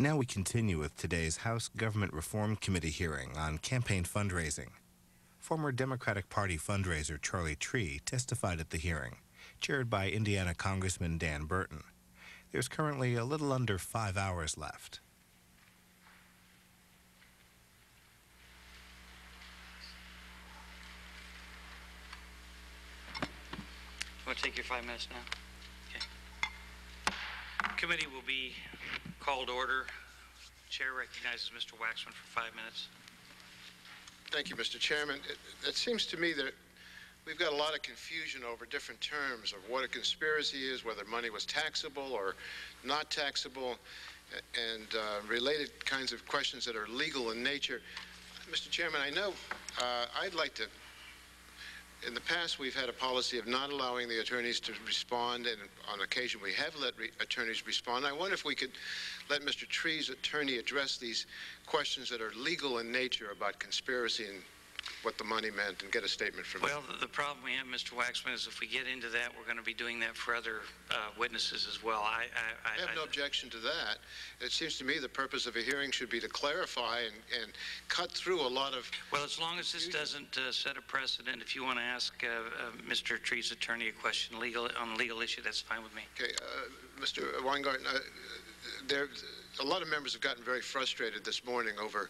Now we continue with today's House Government Reform Committee hearing on campaign fundraising. Former Democratic Party fundraiser Charlie Trie testified at the hearing, chaired by Indiana Congressman Dan Burton. There's currently a little under 5 hours left. I'll take your 5 minutes now. Okay. Committee will be called to order. Chair recognizes Mr. Waxman for 5 minutes. Thank you, Mr. Chairman. It seems to me that we've got a lot of confusion over different terms of what a conspiracy is, whether money was taxable or not taxable, and related kinds of questions that are legal in nature. Mr. Chairman, I know I'd like to. In the past, we've had a policy of not allowing the attorneys to respond, and on occasion we have let attorneys respond. I wonder if we could let Mr. Trie's attorney address these questions that are legal in nature about conspiracy and what the money meant, and get a statement from him. Well, the problem we have, Mr. Waxman, is if we get into that, we're going to be doing that for other witnesses as well. I have no objection to that. It seems to me the purpose of a hearing should be to clarify and cut through a lot of... Well, as long as this doesn't set a precedent, if you want to ask Mr. Trie's attorney a question on a legal issue, that's fine with me. Okay. Mr. Weingarten, a lot of members have gotten very frustrated this morning over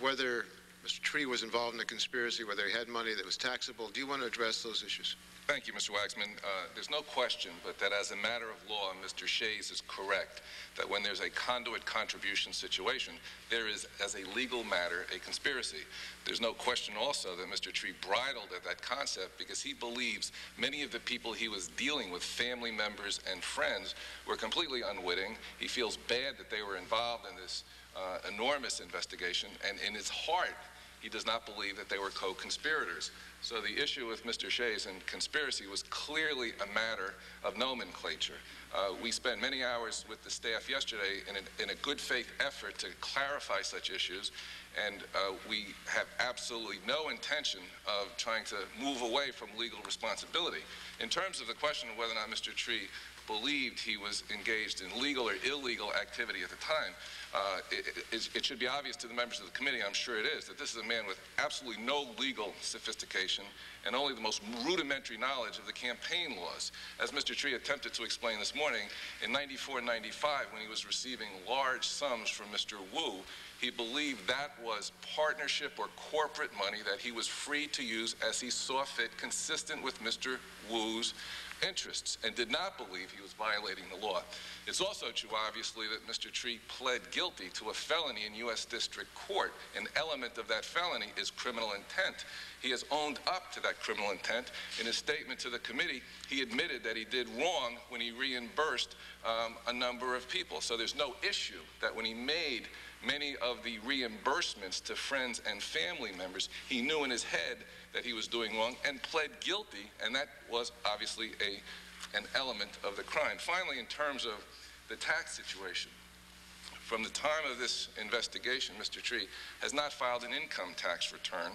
whether Mr. Trie was involved in a conspiracy, whether he had money that was taxable. Do you want to address those issues? Thank you, Mr. Waxman. There's no question but that as a matter of law, Mr. Shays is correct that when there's a conduit contribution situation, there is, as a legal matter, a conspiracy. There's no question also that Mr. Trie bridled at that concept because he believes many of the people he was dealing with, family members and friends, were completely unwitting. He feels bad that they were involved in this enormous investigation, and in his heart, he does not believe that they were co-conspirators. So the issue with Mr. Shays and conspiracy was clearly a matter of nomenclature. We spent many hours with the staff yesterday in a good faith effort to clarify such issues, and we have absolutely no intention of trying to move away from legal responsibility. In terms of the question of whether or not Mr. Trie believed he was engaged in legal or illegal activity at the time, it should be obvious to the members of the committee, I'm sure it is, that this is a man with absolutely no legal sophistication and only the most rudimentary knowledge of the campaign laws. As Mr. Trie attempted to explain this morning, in 94 and 95, when he was receiving large sums from Mr. Wu, he believed that was partnership or corporate money that he was free to use as he saw fit, consistent with Mr. Wu's interests, and did not believe he was violating the law. It's also true, obviously, that Mr. Trie pled guilty to a felony in U.S. District Court. An element of that felony is criminal intent. He has owned up to that criminal intent. In his statement to the committee, he admitted that he did wrong when he reimbursed a number of people. So there's no issue that when he made many of the reimbursements to friends and family members, he knew in his head that he was doing wrong and pled guilty, and that was obviously an element of the crime. Finally, in terms of the tax situation, from the time of this investigation, Mr. Trie has not filed an income tax return.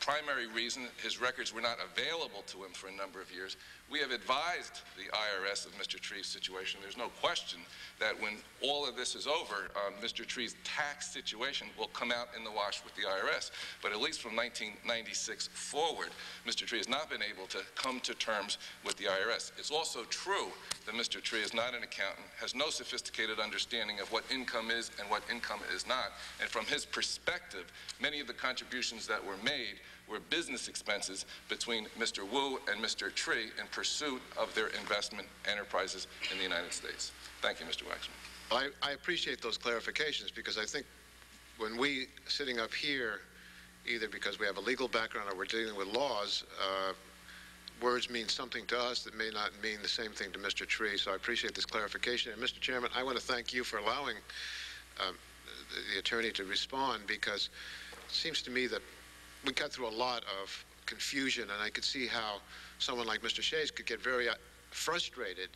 Primary reason, his records were not available to him for a number of years. We have advised the IRS of Mr. Trie's situation. There's no question that when all of this is over, Mr. Trie's tax situation will come out in the wash with the IRS. But at least from 1996 forward, Mr. Trie has not been able to come to terms with the IRS. It's also true that Mr. Trie is not an accountant, has no sophisticated understanding of what income is and what income is not. And from his perspective, many of the contributions that were made were business expenses between Mr. Wu and Mr. Trie in pursuit of their investment enterprises in the United States. Thank you, Mr. Waxman. I appreciate those clarifications, because I think when we, sitting up here, either because we have a legal background or we're dealing with laws, words mean something to us that may not mean the same thing to Mr. Trie, so I appreciate this clarification. And Mr. Chairman, I want to thank you for allowing the attorney to respond, because it seems to me that we cut through a lot of confusion, and I could see how someone like Mr. Shays could get very frustrated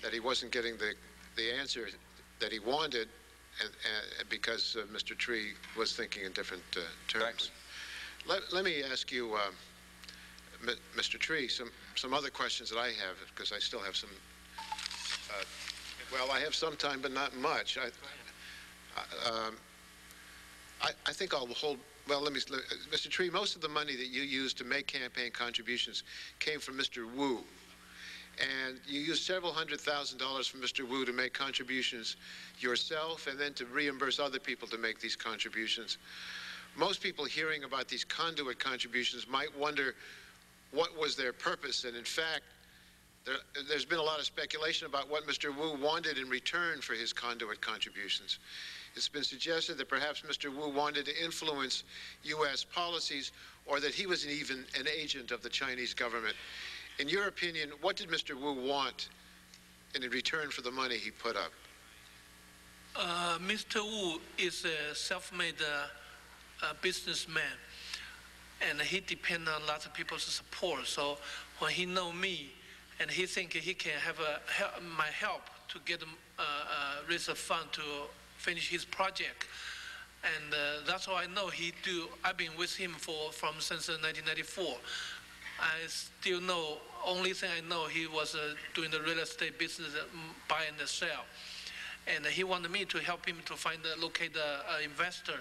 that he wasn't getting the answer that he wanted, and because Mr. Trie was thinking in different terms. Let me ask you, Mr. Trie, some other questions that I have, because I still have some. Well, I have some time, but not much. I think I'll hold. Well, Mr. Trie, most of the money that you used to make campaign contributions came from Mr. Wu, and you used several $100,000 from Mr. Wu to make contributions yourself, and then to reimburse other people to make these contributions. Most people hearing about these conduit contributions might wonder what was their purpose, and in fact, there's been a lot of speculation about what Mr. Wu wanted in return for his conduit contributions. It's been suggested that perhaps Mr. Wu wanted to influence U.S. policies, or that he was even an agent of the Chinese government. In your opinion, what did Mr. Wu want in return for the money he put up? Mr. Wu is a self-made businessman, and he depends on lots of people's support. So when he knows me, and he think he can have my help to get raise a fund to finish his project, and that's how I know he do. I've been with him since 1994. I still know. Only thing I know, he was doing the real estate business, buy and sell, and he wanted me to help him to find locate the investor.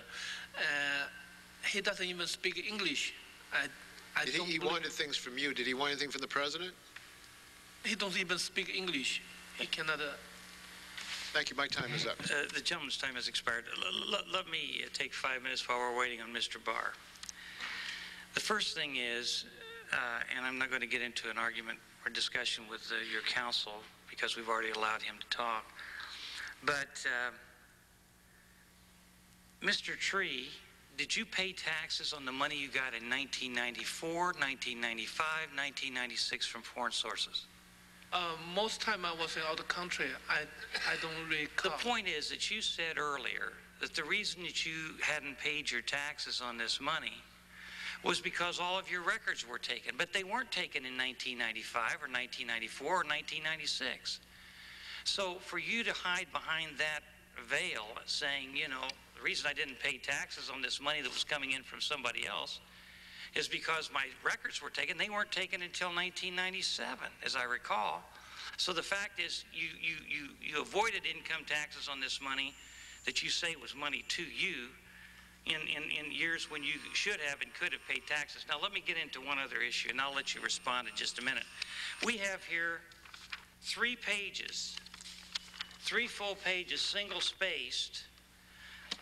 He doesn't even speak English. He wanted things from you. Did he want anything from the president? He doesn't even speak English. He cannot. Thank you. My time is up. The gentleman's time has expired. Let me take 5 minutes while we're waiting on Mr. Barr. The first thing is, and I'm not going to get into an argument or discussion with your counsel because we've already allowed him to talk, but Mr. Trie, did you pay taxes on the money you got in 1994, 1995, 1996 from foreign sources? Most time I was in other country. I don't recall. The point is that you said earlier that the reason that you hadn't paid your taxes on this money was because all of your records were taken, but they weren't taken in 1995 or 1994 or 1996. So for you to hide behind that veil saying, you know, the reason I didn't pay taxes on this money that was coming in from somebody else is because my records were taken. They weren't taken until 1997, as I recall. So the fact is you avoided income taxes on this money that you say was money to you in years when you should have and could have paid taxes. Now let me get into one other issue, and I'll let you respond in just a minute. We have here 3 pages, 3 full pages, single-spaced,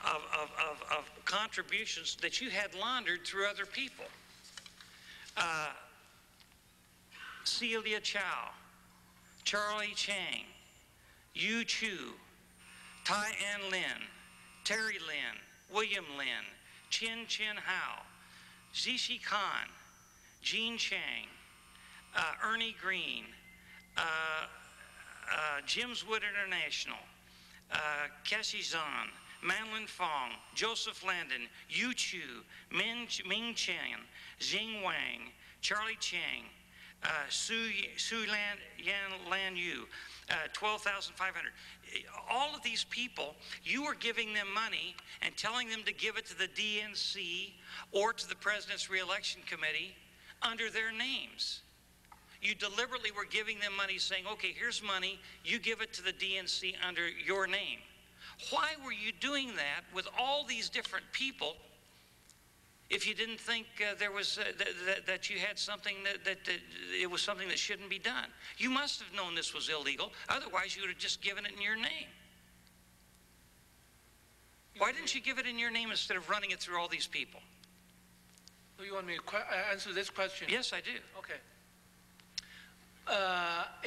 of contributions that you had laundered through other people. Celia Chow, Charlie Chang, Yu Chu, Tai Ann Lin, Terry Lin, William Lin, Chin Chin Hao, Zishi Khan, Jean Chang, Ernie Green, Jim's Wood International, Cassie Zahn, Manlin Fong, Joseph Landon, Yu Chu, Ming Chen, Xing Wang, Charlie Chang, Yan Lan Yu, 12,500. All of these people, you were giving them money and telling them to give it to the DNC or to the President's Re-Election Committee under their names. You deliberately were giving them money saying, okay, here's money, you give it to the DNC under your name. Why were you doing that with all these different people if you didn't think there was that you had something that it was something that shouldn't be done? You must have known this was illegal. Otherwise, you would have just given it in your name. Why didn't you give it in your name instead of running it through all these people? Do you want me to answer this question? Yes, I do. Okay.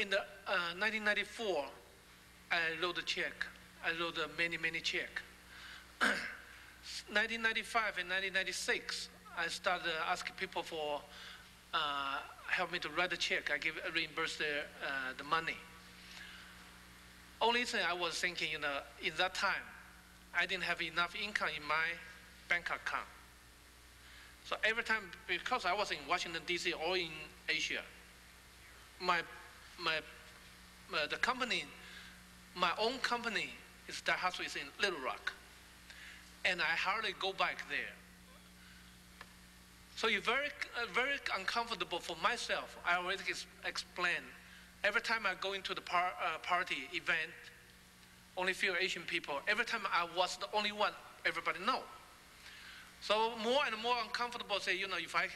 In the 1994, I wrote a check. I wrote many check. 1995 and 1996, I started asking people for help me to write a check. I reimburse the money. Only thing I was thinking in that time, I didn't have enough income in my bank account. So every time, because I was in Washington D.C. or in Asia, my own company. That house is in Little Rock, and I hardly go back there. So you're very uncomfortable for myself. I already explained. Every time I go into the party event, only few Asian people. Every time I was the only one, everybody know. So more and more uncomfortable, say, you know, if I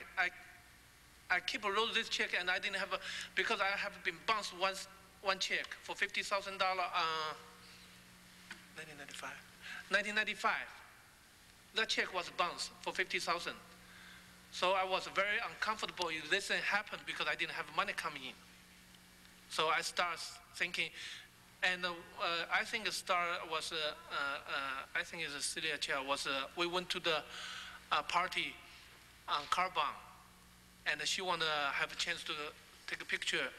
keep a roll this check and I didn't have a, because I have been bounced once, one check for $50,000, 1995. That check was bounced for $50,000. So I was very uncomfortable if this thing happened because I didn't have money coming in. So I started thinking, and I think the start was, I think it's a city chair was, we went to the party on Carbon, and she wanted to have a chance to take a picture.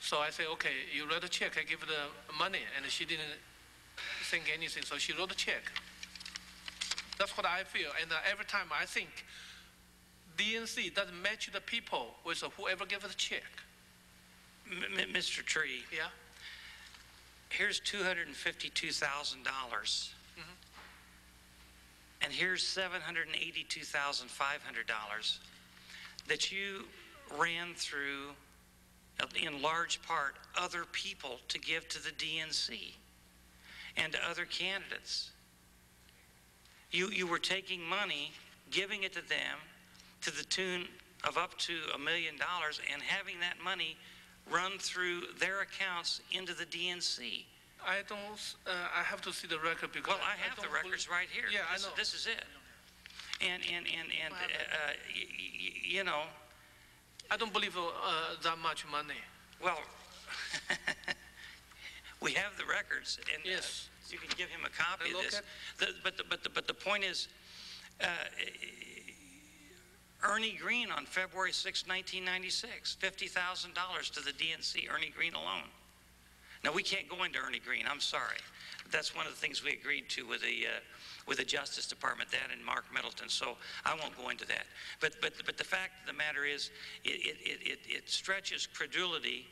So I said, okay, you wrote a check, I give her the money, and she didn't think anything, so she wrote a check. That's what I feel, and every time I think, DNC doesn't match the people with whoever gave the check. Mr. Tree. Yeah? Here's $252,000, mm-hmm. and here's $782,500 that you ran through, in large part, other people to give to the DNC and to other candidates. You were taking money, giving it to them to the tune of up to $1 million and having that money run through their accounts into the DNC. I don't, I have to see the record because... Well, I have the records right here. Yeah, I know. This is it. And you know... I don't believe that much money. Well, we have the records, and yes. You can give him a copy of this. But the point is, Ernie Green on February 6, 1996, $50,000 to the DNC, Ernie Green alone. Now, we can't go into Ernie Green, I'm sorry. That's one of the things we agreed to with the Justice Department, that and Mark Middleton, so I won't go into that. But the fact of the matter is, it stretches credulity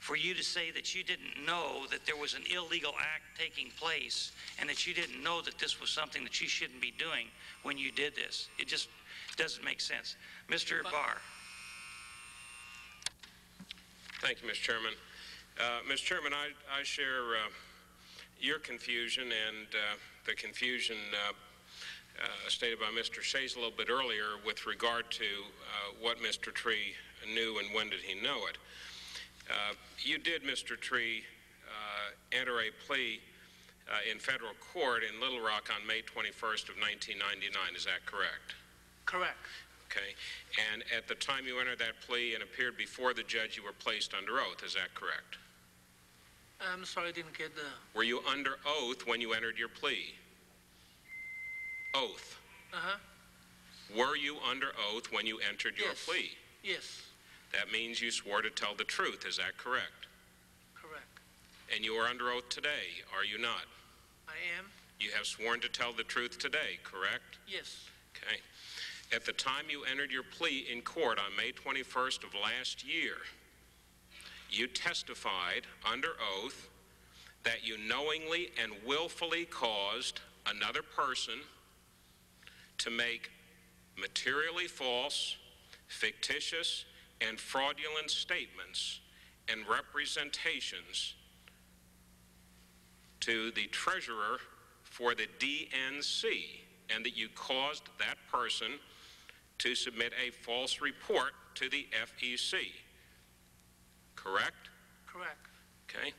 for you to say that you didn't know that there was an illegal act taking place and that you didn't know that this was something that you shouldn't be doing when you did this. It just doesn't make sense. Mr. Barr. Thank you, Mr. Chairman. Mr. Chairman, I share your confusion and the confusion stated by Mr. Shays a little bit earlier with regard to what Mr. Tree knew and when did he know it. You did, Mr. Tree, enter a plea in federal court in Little Rock on May 21st of 1999. Is that correct? Correct. Okay. And at the time you entered that plea and appeared before the judge, you were placed under oath. Is that correct? I'm sorry, I didn't get the... Were you under oath when you entered your plea? Oath. Uh-huh. Were you under oath when you entered your plea? Yes. That means you swore to tell the truth. Is that correct? Correct. And you are under oath today, are you not? I am. You have sworn to tell the truth today, correct? Yes. Okay. At the time you entered your plea in court on May 21st of last year, you testified under oath that you knowingly and willfully caused another person to make materially false, fictitious, and fraudulent statements and representations to the treasurer for the DNC, and that you caused that person to submit a false report to the FEC. Correct? Correct. Okay.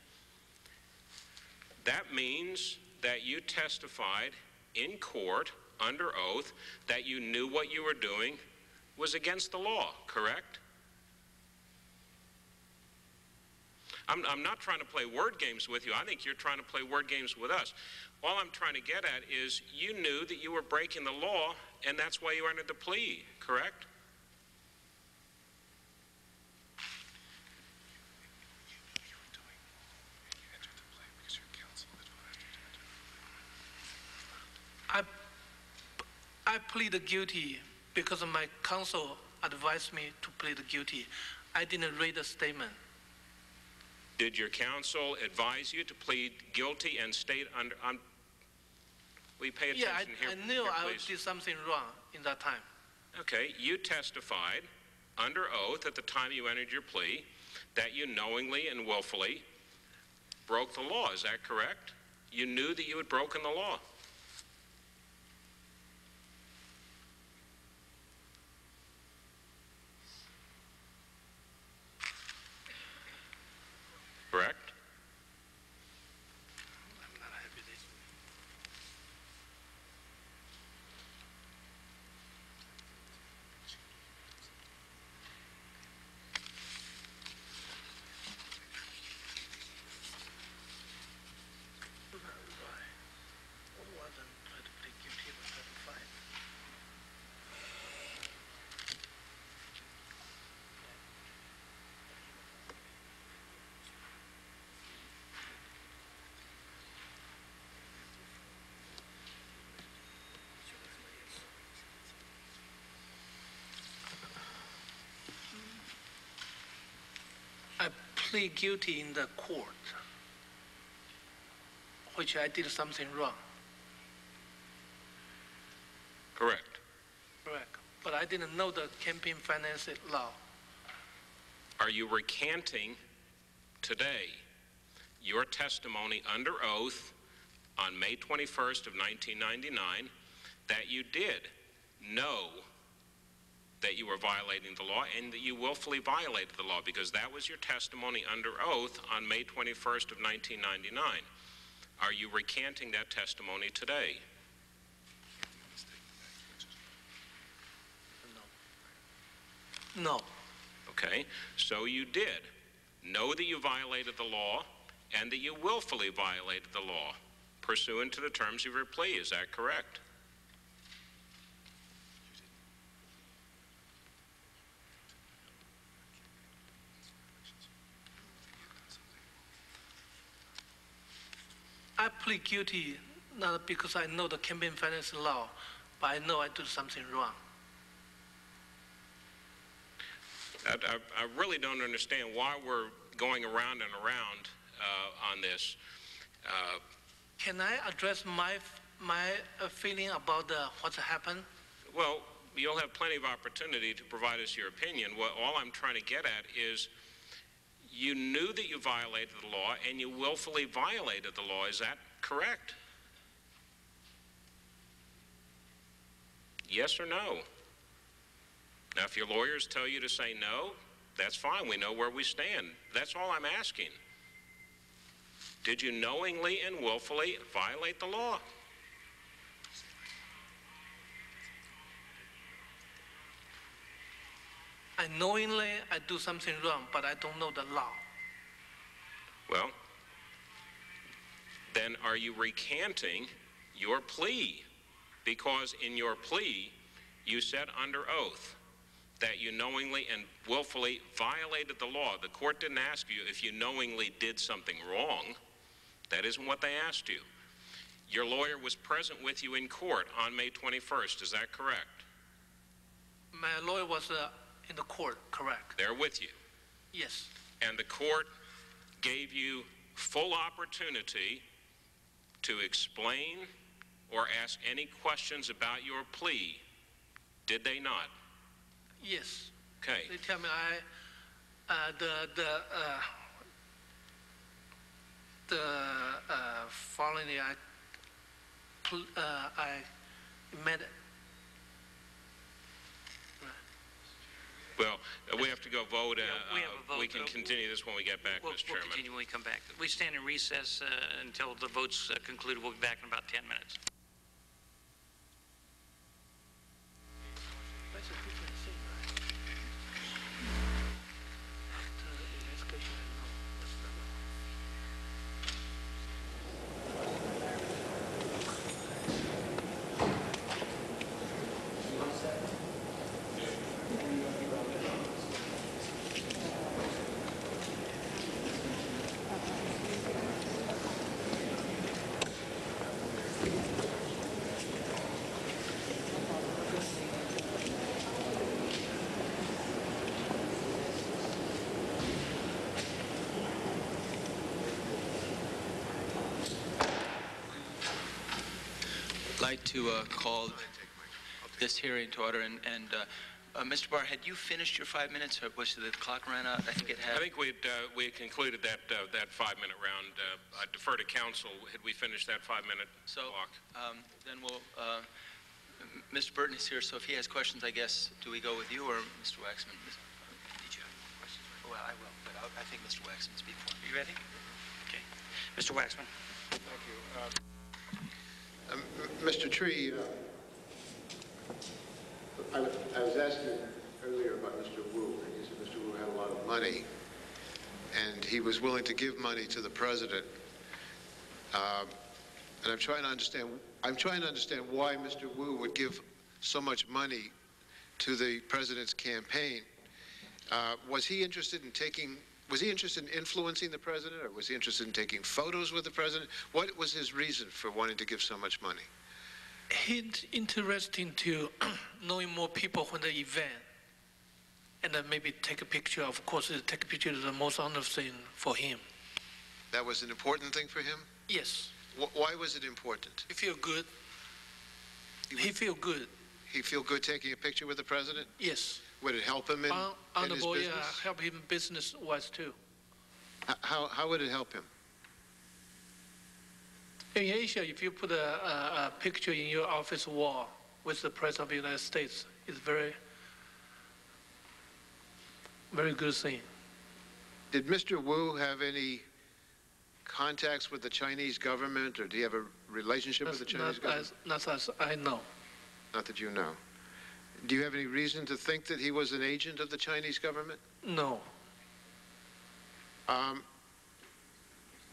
That means that you testified in court under oath that you knew what you were doing was against the law, correct? I'm not trying to play word games with you. I think you're trying to play word games with us. All I'm trying to get at is you knew that you were breaking the law, and that's why you entered the plea, correct? I pleaded guilty because my counsel advised me to plead guilty. I didn't read the statement. Did your counsel advise you to plead guilty and state under? Will you pay attention here? Yeah, I knew I would do something wrong in that time. Okay, you testified under oath at the time you entered your plea that you knowingly and willfully broke the law. Is that correct? you knew that you had broken the law. Correct? I'm not happy with this. I plead guilty in the court, which I did something wrong. Correct. Correct. But I didn't know the campaign finance law. Are you recanting today your testimony under oath on May 21st of 1999 that you did know that you were violating the law and that you willfully violated the law, because that was your testimony under oath on May 21st of 1999. Are you recanting that testimony today? No. No. Okay, so you did know that you violated the law and that you willfully violated the law pursuant to the terms of your plea, is that correct? I plead guilty not because I know the campaign finance law, but I know I did something wrong. I really don't understand why we're going around and around on this. Can I address my feeling about what's happened? Well, you'll have plenty of opportunity to provide us your opinion. What, all I'm trying to get at is, you knew that you violated the law and you willfully violated the law. Is that correct? Yes or no? Now, if your lawyers tell you to say no, that's fine. We know where we stand. That's all I'm asking. Did you knowingly and willfully violate the law? I knowingly I do something wrong, but I don't know the law. Well, then are you recanting your plea? Because in your plea, you said under oath that you knowingly and willfully violated the law. The court didn't ask you if you knowingly did something wrong. That isn't what they asked you. Your lawyer was present with you in court on May 21st, is that correct? My lawyer was in the court, correct? They're with you. Yes. And the court gave you full opportunity to explain or ask any questions about your plea, did they not? Yes. Okay. They tell me finally I met. Well, we have to go vote. We have a vote. We can continue this when we get back, Mr. Chairman. We'll continue when we come back. We stand in recess until the vote's concluded. We'll be back in about 10 minutes. I'd like to call this hearing to order and Mr. Barr, had you finished your 5 minutes, or was the clock ran out? I think it had. I think we concluded that that 5 minute round. I defer to counsel. Had we finished that 5 minute clock? Then we'll. Mr. Burton is here, so if he has questions, I guess, do we go with you or Mr. Waxman? Did you have questions? Well, I will, but I think Mr. Waxman speaks for me. Are you ready? Okay. Mr. Waxman. Thank you. Mr. Tree, I was asked earlier about Mr. Wu, and he said Mr. Wu had a lot of money, and he was willing to give money to the president. And I'm trying to understand. I'm trying to understand why Mr. Wu would give so much money to the president's campaign. Was he interested in taking? Was he interested in influencing the president, or was he interested in taking photos with the president? What was his reason for wanting to give so much money? He's interested to knowing more people from the event, and then maybe take a picture. Of course, take a picture is the most honest thing for him. That was an important thing for him? Yes. Why was it important? He feel good. He feel good. He feel good taking a picture with the president? Yes. Would it help him in his business? Help him business-wise, too. How would it help him? In Asia, if you put a picture in your office wall with the president of the United States, it's very, very good thing. Did Mr. Wu have any contacts with the Chinese government, or do you have a relationship with the Chinese government? Not as I know. Not that you know. Do you have any reason to think that he was an agent of the Chinese government? No.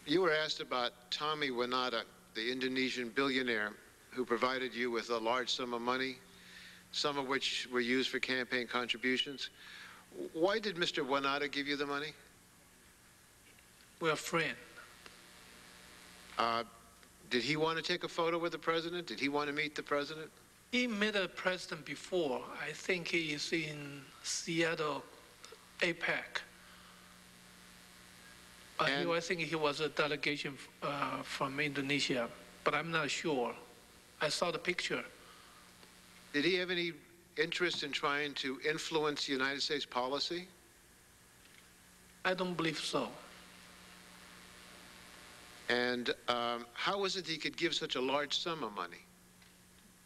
You were asked about Tommy Winata, the Indonesian billionaire who provided you with a large sum of money, some of which were used for campaign contributions. Why did Mr. Winata give you the money? We're friends. Did he want to take a photo with the president? Did he want to meet the president? He met the president before. I think he is in Seattle, APEC. I think he was a delegation from Indonesia, but I'm not sure. I saw the picture. Did he have any interest in trying to influence United States policy? I don't believe so. And how was it he could give such a large sum of money?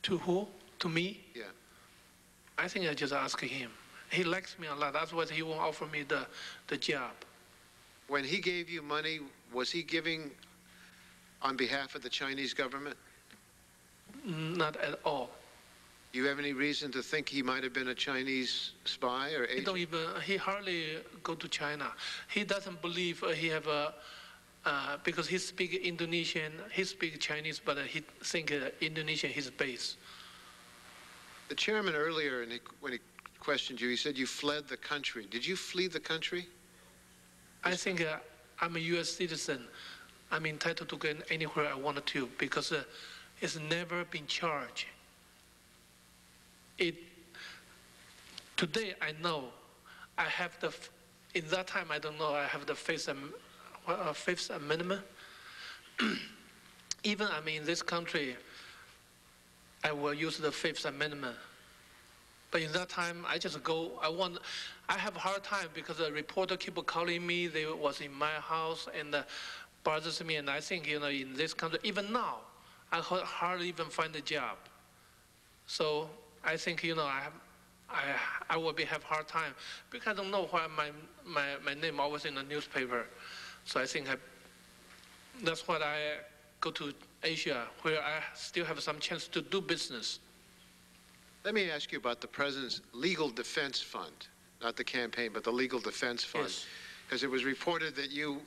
To who? To me? Yeah. I think I just asked him. He likes me a lot. That's why he won't offer me the job. When he gave you money, was he giving on behalf of the Chinese government? Not at all. Do you have any reason to think he might have been a Chinese spy or agent? He hardly go to China. He doesn't believe he have a... because he speaks Indonesian, he speaks Chinese, but he thinks Indonesian is his base. The chairman earlier, when he questioned you, he said you fled the country. Did you flee the country? I think I'm a U.S. citizen. I'm entitled to go anywhere I wanted to because it's never been charged. Today I know I have the. In that time I don't know I have the face and. Fifth Amendment. Even I mean, in this country, I will use the Fifth Amendment. But in that time, I just go. I have a hard time because the reporter keep calling me. They was in my house and bothers me. And I think in this country, even now, I hardly even find a job. So I think I will have hard time because I don't know why my name always in the newspaper. So I think that's why I go to Asia, where I still have some chance to do business. Let me ask you about the president's legal defense fund, not the campaign, but the legal defense fund. Yes. Because it was reported that you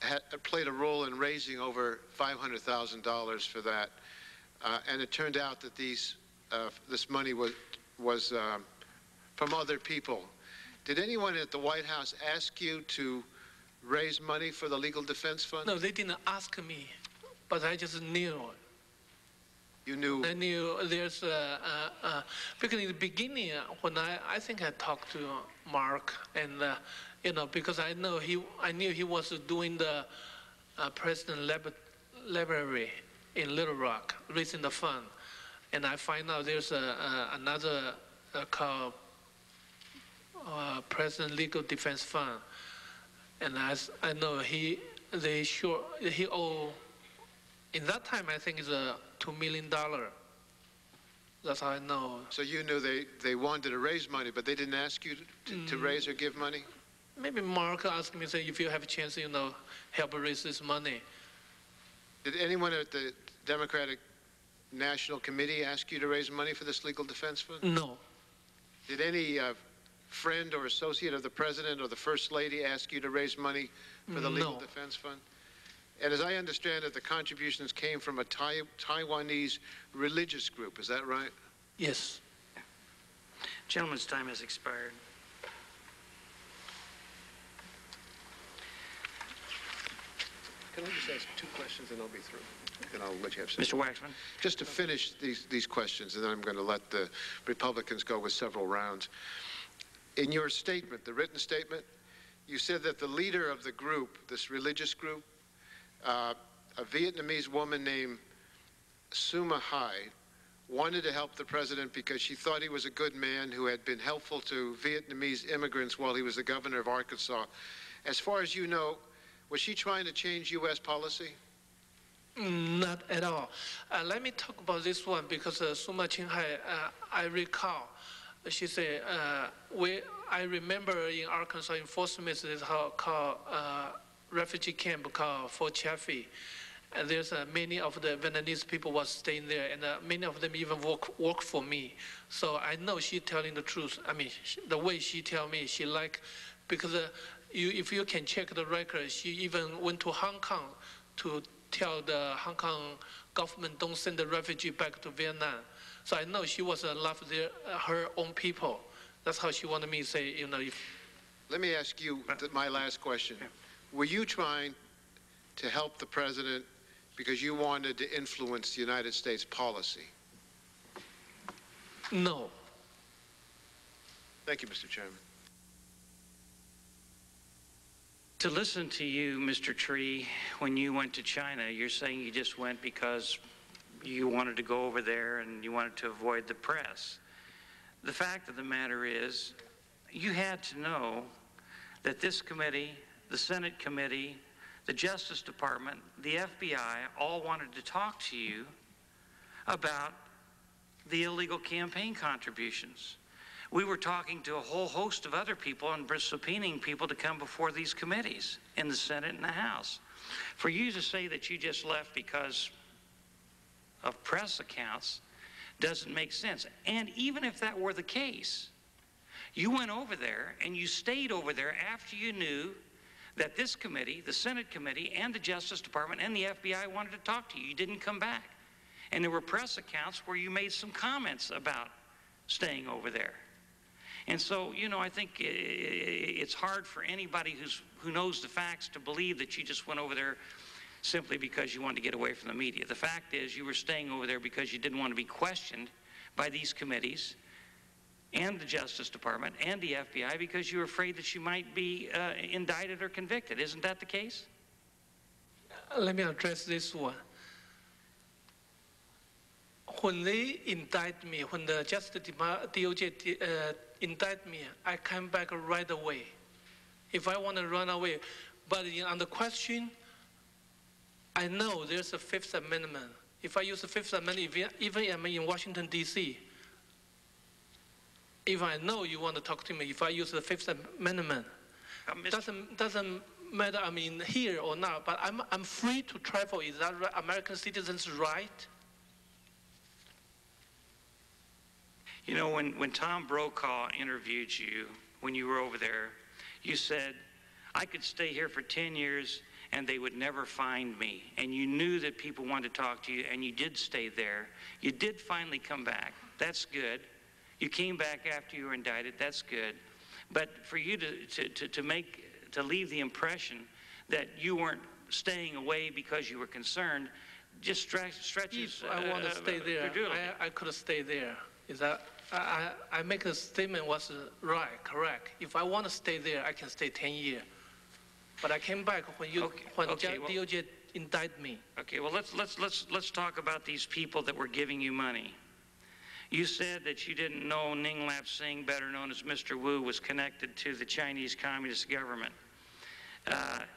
had played a role in raising over $500,000 for that, and it turned out that this money was from other people. Did anyone at the White House ask you to raise money for the legal defense fund? No, they didn't ask me, but I just knew. You knew? I knew there's because in the beginning, when I think I talked to Mark, and because I knew he was doing the President Library in Little Rock, raising the fund, and I find out there's another called President Legal Defense Fund, and as I know, he owe, in that time I think it's $2 million. That's how I know. So you knew they wanted to raise money, but they didn't ask you to raise or give money? Maybe Mark asked me, say, if you have a chance, you know, help raise this money. Did anyone at the Democratic National Committee ask you to raise money for this legal defense fund? No. Did any friend or associate of the president or the first lady ask you to raise money for the legal defense fund? And as I understand it, the contributions came from a Taiwanese religious group. Is that right? Yes. Gentleman's time has expired. Can I just ask two questions and I'll be through? And I'll let you have some. Mr. Waxman. Just to finish these questions, and then I'm going to let the Republicans go with several rounds. In your statement, the written statement, you said that the leader of the group, this religious group, a Vietnamese woman named Suma Hai, wanted to help the president because she thought he was a good man who had been helpful to Vietnamese immigrants while he was the governor of Arkansas. As far as you know, was she trying to change U.S. policy? Not at all. Let me talk about this one because Suma Ching Hai, I recall, she said, I remember in Arkansas in Fort Smith, is called refugee camp called Fort Chaffee. And there's many of the Vietnamese people was staying there, and many of them even work for me. So I know she telling the truth. I mean, the way she tell me, she like, because if you can check the record, she even went to Hong Kong to tell the Hong Kong government don't send the refugee back to Vietnam. So I know she was love her own people. That's how she wanted me to say, you know. Let me ask you my last question. Yeah. Were you trying to help the president because you wanted to influence the United States policy? No. Thank you, Mr. Chairman. To listen to you, Mr. Trie, when you went to China, you're saying you just went because you wanted to go over there and you wanted to avoid the press. The fact of the matter is, you had to know that this committee, the Senate committee, the Justice Department, the FBI, all wanted to talk to you about the illegal campaign contributions. We were talking to a whole host of other people and subpoenaing people to come before these committees in the Senate and the House. For you to say that you just left because of press accounts doesn't make sense. And even if that were the case, you went over there and you stayed over there after you knew that this committee, the Senate committee, and the Justice Department and the FBI wanted to talk to you. You didn't come back. And there were press accounts where you made some comments about staying over there. And so, you know, I think it's hard for anybody who knows the facts to believe that you just went over there simply because you wanted to get away from the media. The fact is you were staying over there because you didn't want to be questioned by these committees and the Justice Department and the FBI because you were afraid that you might be indicted or convicted. Isn't that the case? Let me address this one. When they indict me, when the Justice DOJ indict me, I come back right away. If I want to run away, but on the question, I know there's a Fifth Amendment. If I use the Fifth Amendment, even if I'm in Washington, D.C., if I know you want to talk to me, if I use the Fifth Amendment, doesn't matter I'm in here or not, but I'm free to travel. Is that right? American citizens' right? You know, when Tom Brokaw interviewed you, when you were over there, you said, I could stay here for 10 years and they would never find me. And you knew that people wanted to talk to you and you did stay there. You did finally come back. That's good. You came back after you were indicted. That's good. But for you to leave the impression that you weren't staying away because you were concerned, just stretches. If I want to stay there, I could have stayed there. Is that? I make a statement was right, correct. If I want to stay there, I can stay 10 years. But I came back when you DOJ indicted me. Okay. Well, let's talk about these people that were giving you money. You said that you didn't know Ng Lap Seng, better known as Mr. Wu, was connected to the Chinese Communist government.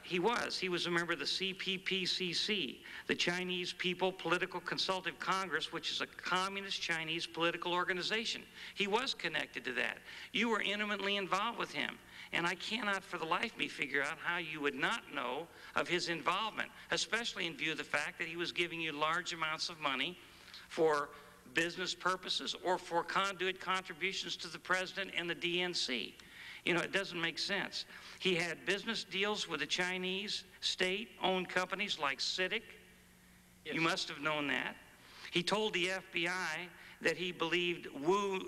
He was a member of the CPPCC, the Chinese People Political Consultative Congress, which is a communist Chinese political organization. He was connected to that. You were intimately involved with him. And I cannot for the life of me figure out how you would not know of his involvement, especially in view of the fact that he was giving you large amounts of money for business purposes or for conduit contributions to the president and the DNC. You know, it doesn't make sense. He had business deals with the Chinese state-owned companies like CITIC. Yes. You must have known that. He told the FBI that he believed Wu,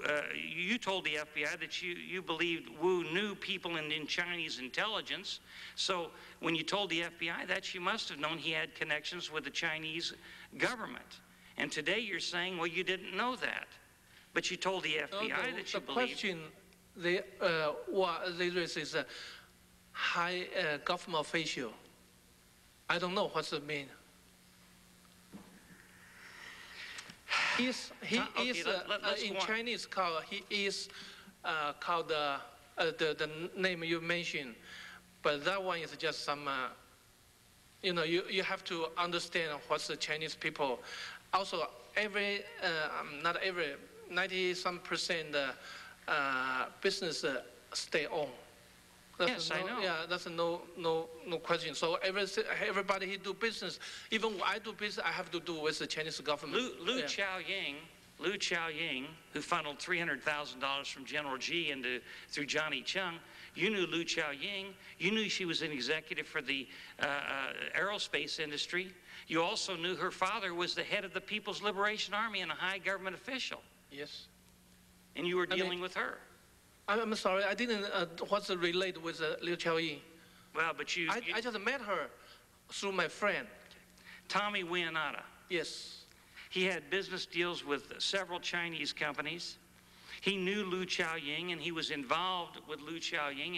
you told the FBI that you believed Wu knew people in Chinese intelligence. So when you told the FBI that, you must have known he had connections with the Chinese government. And today you're saying, well, you didn't know that. But you told the FBI that you believed. They raise is a high government official. I don't know what it means. He is called, in Chinese, the name you mentioned, but that one is just some, you know, you have to understand what's the Chinese people. Also, every, not every, 90-some% business stay on. That's yes, no, I know. Yeah, that's no question. So everybody he do business, even when I do business, I have to do with the Chinese government. Liu Chaoying, who funneled $300,000 from General Ji through Johnny Chung. You knew Liu Chaoying. You knew she was an executive for the aerospace industry. You also knew her father was the head of the People's Liberation Army and a high government official. Yes. And you were dealing with her. I'm sorry, I didn't relate with Liu Chaoying. Well, but I just met her through my friend. Tommy Winata. Yes. He had business deals with several Chinese companies. He knew Liu Chaoying, and he was involved with Liu Chaoying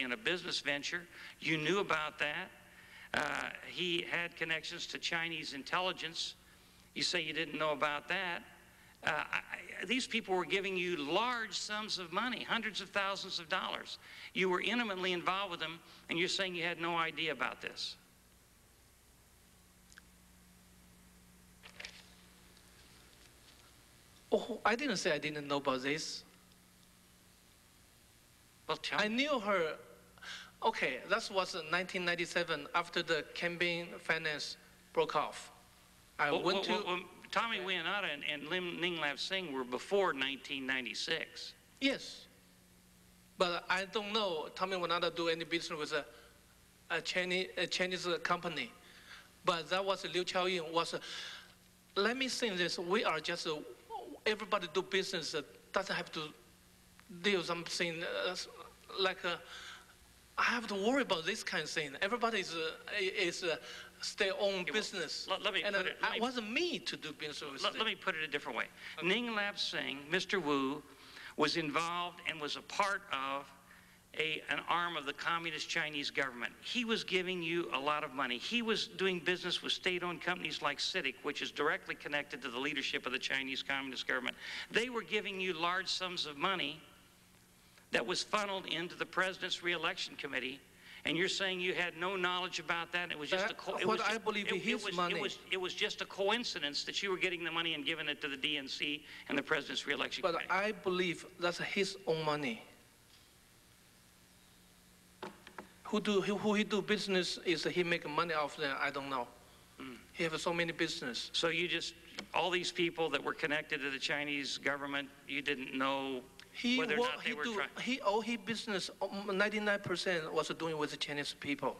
in a business venture. You knew about that. He had connections to Chinese intelligence. You say you didn't know about that. These people were giving you large sums of money, hundreds of thousands of dollars. You were intimately involved with them, and you're saying you had no idea about this. Oh, I didn't say I didn't know about this. Well, I knew her. Okay, that was 1997 after the campaign finance broke off. Tommy Winata and Ng Lap Seng were before 1996. Yes, but I don't know Tommy Winata do any business with a Chinese company. But that was Liu Chaoying was. Let me say this: we are just everybody do business doesn't have to deal something like I have to worry about this kind of thing. Everybody is stay on business. It wasn't me to do business. Let me put it a different way. Okay. Ng Lap Seng, Mr. Wu, was involved and was a part of an arm of the Communist Chinese government. He was giving you a lot of money. He was doing business with state-owned companies like CITIC, which is directly connected to the leadership of the Chinese Communist government. They were giving you large sums of money that was funneled into the President's Re-Election Committee. And you're saying you had no knowledge about that? It was just a coincidence that you were getting the money and giving it to the DNC and the President's Re-Election Committee. But I believe that's his own money. Who he do business is he make money off them? I don't know. Mm. He have so many business. So you just all these people that were connected to the Chinese government, you didn't know. All his business, 99% was doing with the Chinese people,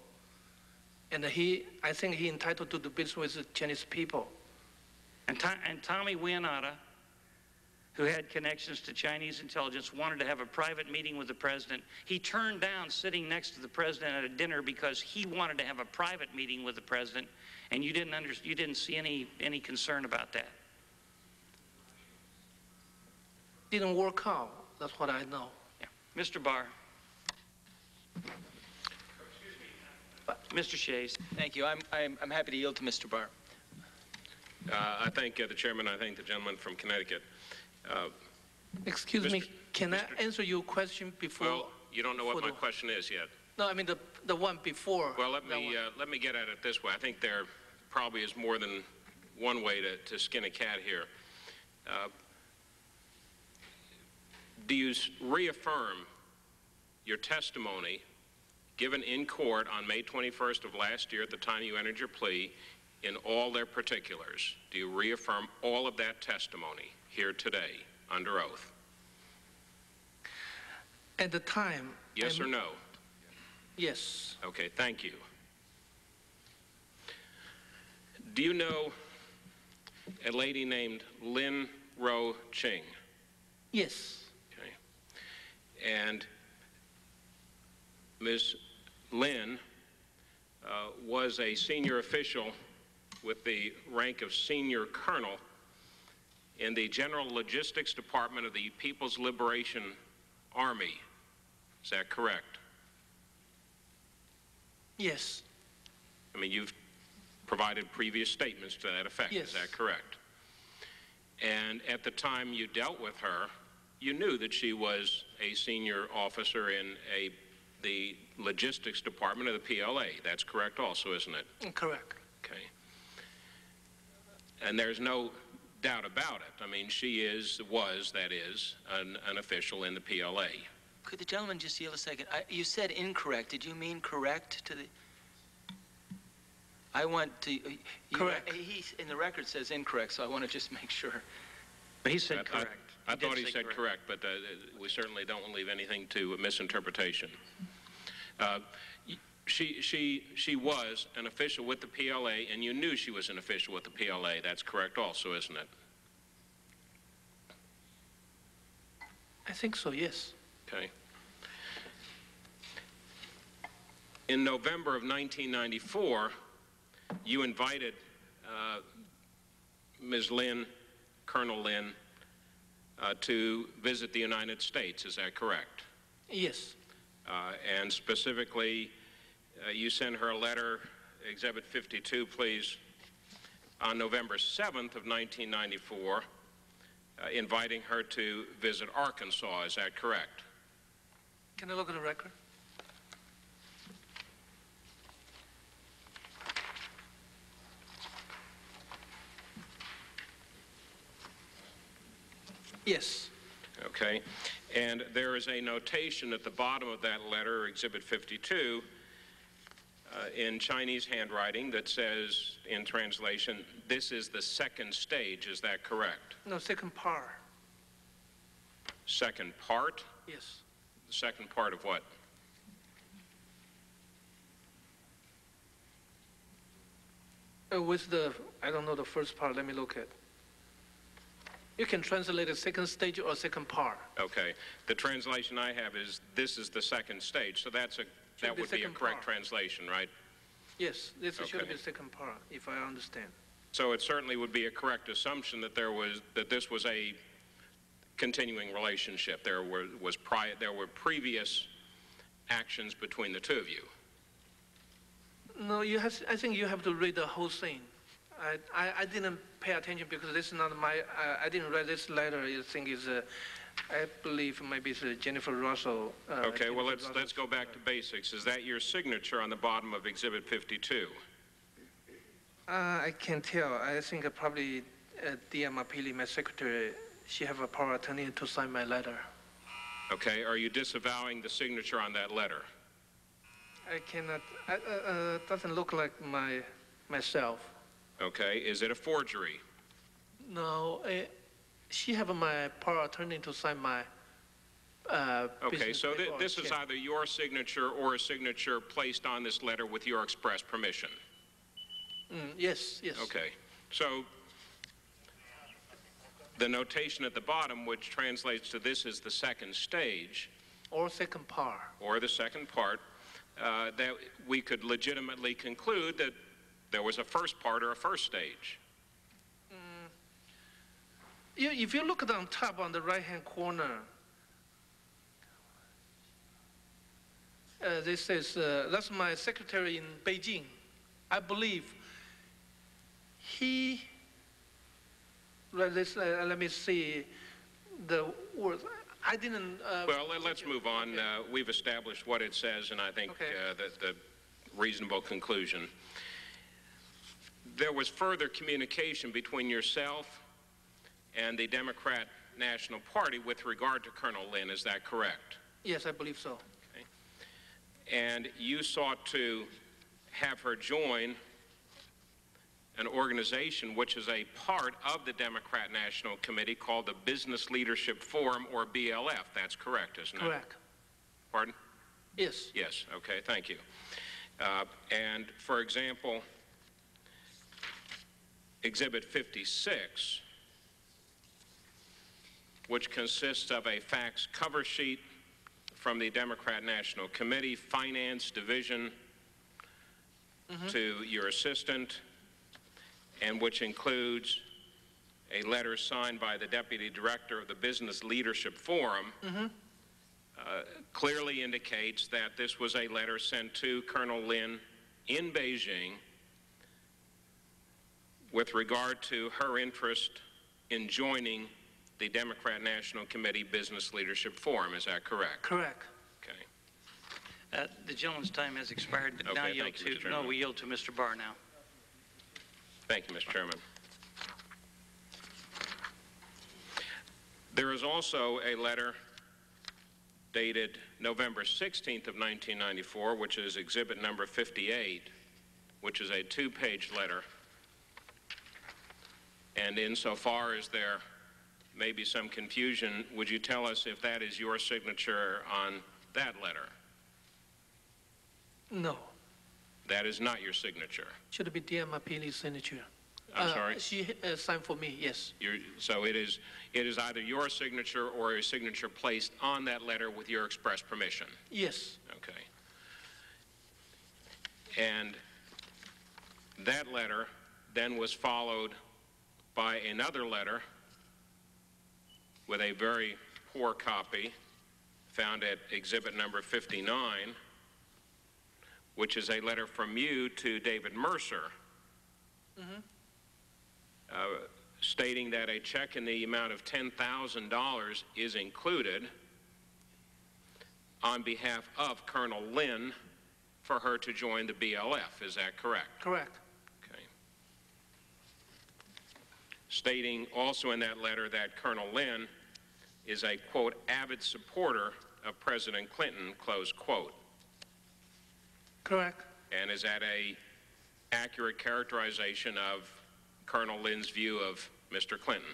and I think he entitled to do business with the Chinese people. And Tommy Winata, who had connections to Chinese intelligence, wanted to have a private meeting with the president. He turned down sitting next to the president at a dinner because he wanted to have a private meeting with the president, and you didn't see any concern about that. Didn't work out. That's what I know. Yeah. Mr. Barr. Mr. Shays. Thank you. I'm happy to yield to Mr. Barr. I thank the chairman. I thank the gentleman from Connecticut. Excuse me, can I answer your question before? Well, you don't know what my question is yet. No, I mean the one before. Well, let me get at it this way. I think there probably is more than one way to skin a cat here. Do you reaffirm your testimony given in court on May 21st of last year at the time you entered your plea in all their particulars? Do you reaffirm all of that testimony here today under oath? At the time? Yes or no? Yes. Okay, thank you. Do you know a lady named Lin Ro Ching? Yes. Okay. And Ms. Lin was a senior official with the rank of senior colonel in the General Logistics Department of the People's Liberation Army. Is that correct? Yes. I mean, you've provided previous statements to that effect. Yes. Is that correct? And at the time you dealt with her, you knew that she was a senior officer in the Logistics Department of the PLA. That's correct also, isn't it? Correct. Okay. And there's no doubt about it. I mean, she was an official in the PLA. Could the gentleman just yield a second? You said incorrect. Did you mean correct to the? I want to. Correct. He in the record says incorrect, so I want to just make sure. But he said correct. I thought he said correct, but we certainly don't want to leave anything to misinterpretation. She was an official with the PLA, and you knew she was an official with the PLA. That's correct also, isn't it? I think so, yes. Okay. In November of 1994, you invited Ms. Lin, Colonel Lin, to visit the United States. Is that correct? Yes. And specifically, you sent her a letter, Exhibit 52, please, on November 7th of 1994, inviting her to visit Arkansas. Is that correct? Can I look at the record? Yes. Okay. And there is a notation at the bottom of that letter, Exhibit 52, in Chinese handwriting that says, in translation, this is the second stage. Is that correct? No, second part. Second part? Yes. The second part of what? I don't know the first part. Let me look at. You can translate the second stage or second part. Okay. The translation I have is, this is the second stage. So that's that would be a correct translation, right? Yes, this should be the second part, if I understand. So it certainly would be a correct assumption that this was a continuing relationship. There were previous actions between the two of you. No, I think you have to read the whole thing. I didn't pay attention because this is not my. I didn't read this letter. I think it's I believe maybe it's Jennifer Russell. Okay, well, let's go back to basics. Is that your signature on the bottom of Exhibit 52? I can't tell. I think probably D.M. Apili, my secretary, she have a power of attorney to sign my letter. Okay, are you disavowing the signature on that letter? I cannot. It doesn't look like myself. Okay, is it a forgery? No. She have my power attorney to sign my okay, so this is either your signature or a signature placed on this letter with your express permission. Yes, yes. Okay, so the notation at the bottom, which translates to this is the second stage. Or second part. Or the second part, that we could legitimately conclude that there was a first part or a first stage. If you look on top on the right-hand corner, this says, that's my secretary in Beijing. I believe he, let me see, I didn't... well, let's move on. Okay. We've established what it says, and I think okay. The reasonable conclusion. There was further communication between yourself and the Democrat National Party with regard to Colonel Lin. Is that correct? Yes, I believe so. Okay. And you sought to have her join an organization which is a part of the Democrat National Committee called the Business Leadership Forum, or BLF. That's correct, isn't it? Correct. Pardon? Yes. Yes, okay, thank you. And for example, Exhibit 56, which consists of a fax cover sheet from the Democrat National Committee, Finance Division, to your assistant, and which includes a letter signed by the Deputy Director of the Business Leadership Forum, clearly indicates that this was a letter sent to Colonel Lin in Beijing with regard to her interest in joining the Democrat National Committee Business Leadership Forum. Is that correct? Correct. Okay. The gentleman's time has expired, but okay, now yield to, no, we yield to Mr. Barr now. Thank you, Mr. Chairman. There is also a letter dated November 16th of 1994, which is exhibit number 58, which is a two-page letter. And insofar as there may be some confusion, would you tell us if that is your signature on that letter? No. That is not your signature. Should be Dear Mapili's signature. I'm sorry? She signed for me, yes. So it is either your signature or a signature placed on that letter with your express permission? Yes. Okay. And that letter then was followed by another letter with a very poor copy found at exhibit number 59, which is a letter from you to David Mercer, stating that a check in the amount of $10,000 is included on behalf of Colonel Lin for her to join the BLF. Is that correct? Correct. Okay. Stating also in that letter that Colonel Lin is a, quote, avid supporter of President Clinton, close quote. Correct. And is that an accurate characterization of Colonel Lin's view of Mr. Clinton?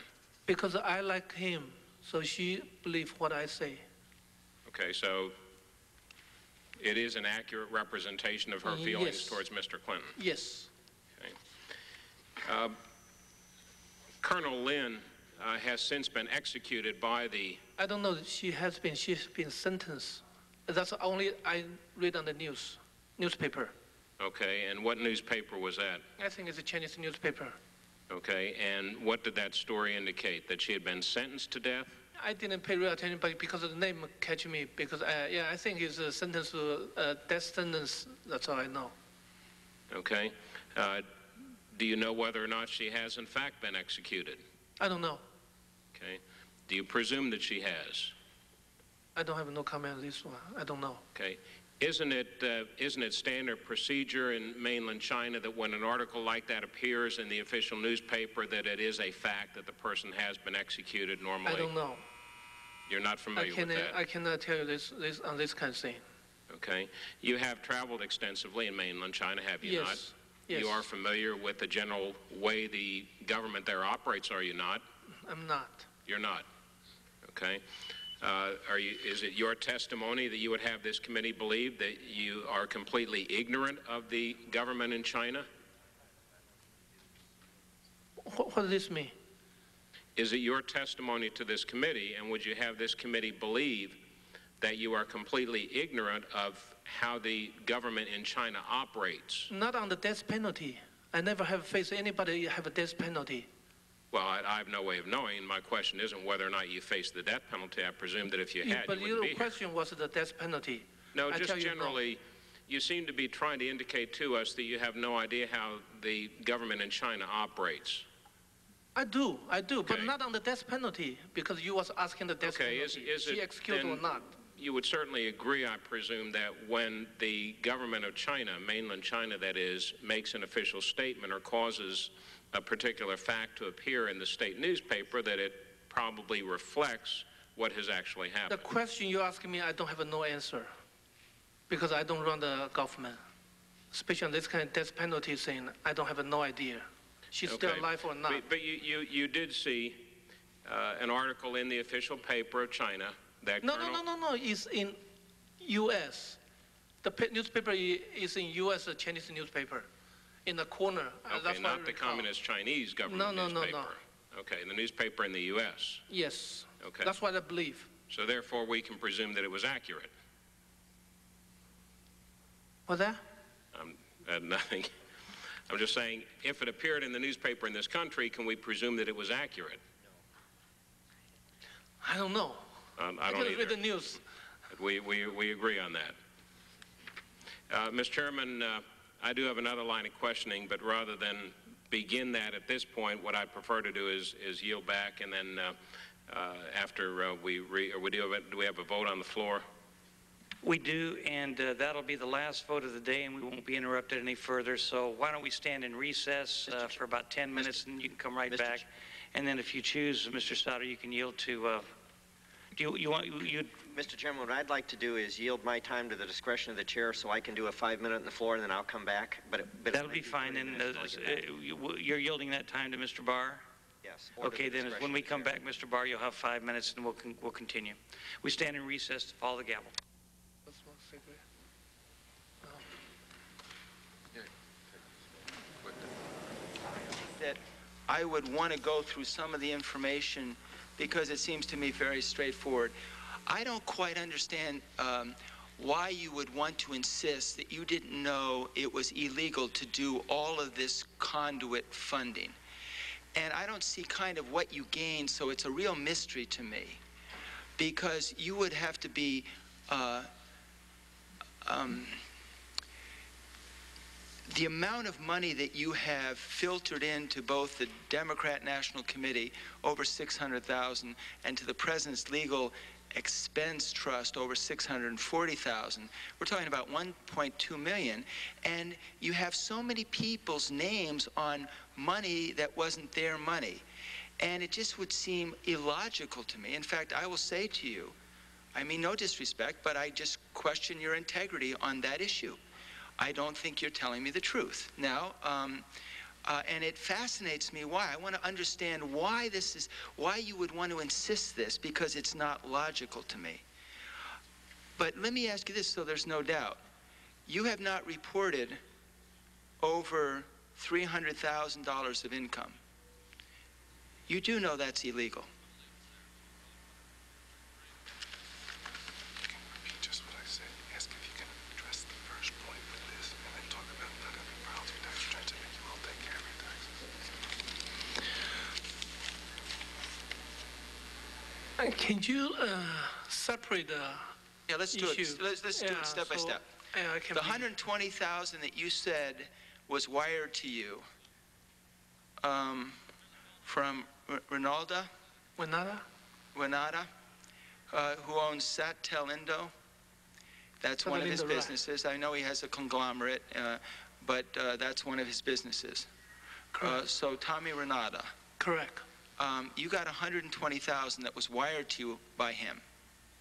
Because I like him, so she believes what I say. Okay, so it is an accurate representation of her feelings towards Mr. Clinton? Yes. Okay. Colonel Lin has since been executed by the... I don't know that she has been. She's been sentenced. That's only I read on the news. Newspaper. Okay, and what newspaper was that? I think it's a Chinese newspaper. Okay, and what did that story indicate? That she had been sentenced to death? I didn't pay real attention, but because of the name catch me, because yeah, I think it's a sentence to death sentence. That's all I know. Okay. Do you know whether or not she has in fact been executed? I don't know. Okay. Do you presume that she has? I don't have no comment on this one. I don't know. Okay. Isn't it standard procedure in mainland China that when an article like that appears in the official newspaper that it is a fact that the person has been executed normally? I don't know. You're not familiar with that? I cannot tell you this on this kind of thing. Okay. You have traveled extensively in mainland China, have you not? Yes. You are familiar with the general way the government there operates, are you not? I'm not. You're not. Okay. Is it your testimony that you would have this committee believe that you are completely ignorant of the government in China? What does this mean? Is it your testimony to this committee, and would you have this committee believe that you are completely ignorant of how the government in China operates? Not on the death penalty. I never have faced anybody have a death penalty. Well, I have no way of knowing. My question isn't whether or not you face the death penalty. I presume that if you had, you wouldn't be here. But your question was the death penalty. No, just generally, you seem to be trying to indicate to us that you have no idea how the government in China operates. I do, okay. But not on the death penalty, because you was asking the death penalty. Is she executed or not? You would certainly agree, I presume, that when the government of China, mainland China that is, makes an official statement or causes a particular fact to appear in the state newspaper, that it probably reflects what has actually happened. The question you're asking me, I don't have no answer, because I don't run the government. Especially on this kind of death penalty thing, I don't have no idea. She's still alive or not. But you did see an article in the official paper of China that No. It's in U.S. The newspaper is in U.S., a Chinese newspaper, in the corner. Okay, that's not the Communist Chinese government newspaper. No. Okay, the newspaper in the U.S. Yes. Okay. That's what I believe. So therefore, we can presume that it was accurate. What's that? Nothing. I'm just saying, if it appeared in the newspaper in this country, can we presume that it was accurate? I don't know. I don't either. Read the news. But we agree on that. Mr. Chairman, I do have another line of questioning, but rather than begin that at this point, what I prefer to do is yield back, and then after do we have a vote on the floor? We do, and that'll be the last vote of the day, and we won't be interrupted any further. So why don't we stand in recess for about 10 minutes, and you can come right back. And then if you choose, Mr. Sauter, you can yield to, Mr. Chairman, what I'd like to do is yield my time to the discretion of the chair, so I can do a 5-minute on the floor, and then I'll come back. But that'll be fine, then. You're yielding that time to Mr. Barr? Yes. Okay, then when we come back, Mr. Barr, you'll have 5 minutes, and we'll continue. We stand in recess to follow the gavel. That I would want to go through some of the information because it seems to me very straightforward. I don't quite understand why you would want to insist that you didn't know it was illegal to do all of this conduit funding. And I don't see kind of what you gain, so it's a real mystery to me, because you would have to be the amount of money that you have filtered into both the Democratic National Committee, over $600,000, and to the President's Legal Expense Trust, over $640,000. We're talking about $1.2 million. And you have so many people's names on money that wasn't their money. And it just would seem illogical to me. In fact, I will say to you, I mean no disrespect, but I just question your integrity on that issue. I don't think you're telling me the truth. Now, and it fascinates me why. I want to understand why this is, why you would want to insist this, because it's not logical to me. But let me ask you this, so there's no doubt. You have not reported over $300,000 of income. You do know that's illegal. Can you separate the issues? Let's do it step by step. The $120,000 that you said was wired to you from Winata, who owns Satelindo. That's one of his businesses. Right. I know he has a conglomerate, but that's one of his businesses. Correct. So Tommy Winata. Correct. You got $120,000 that was wired to you by him.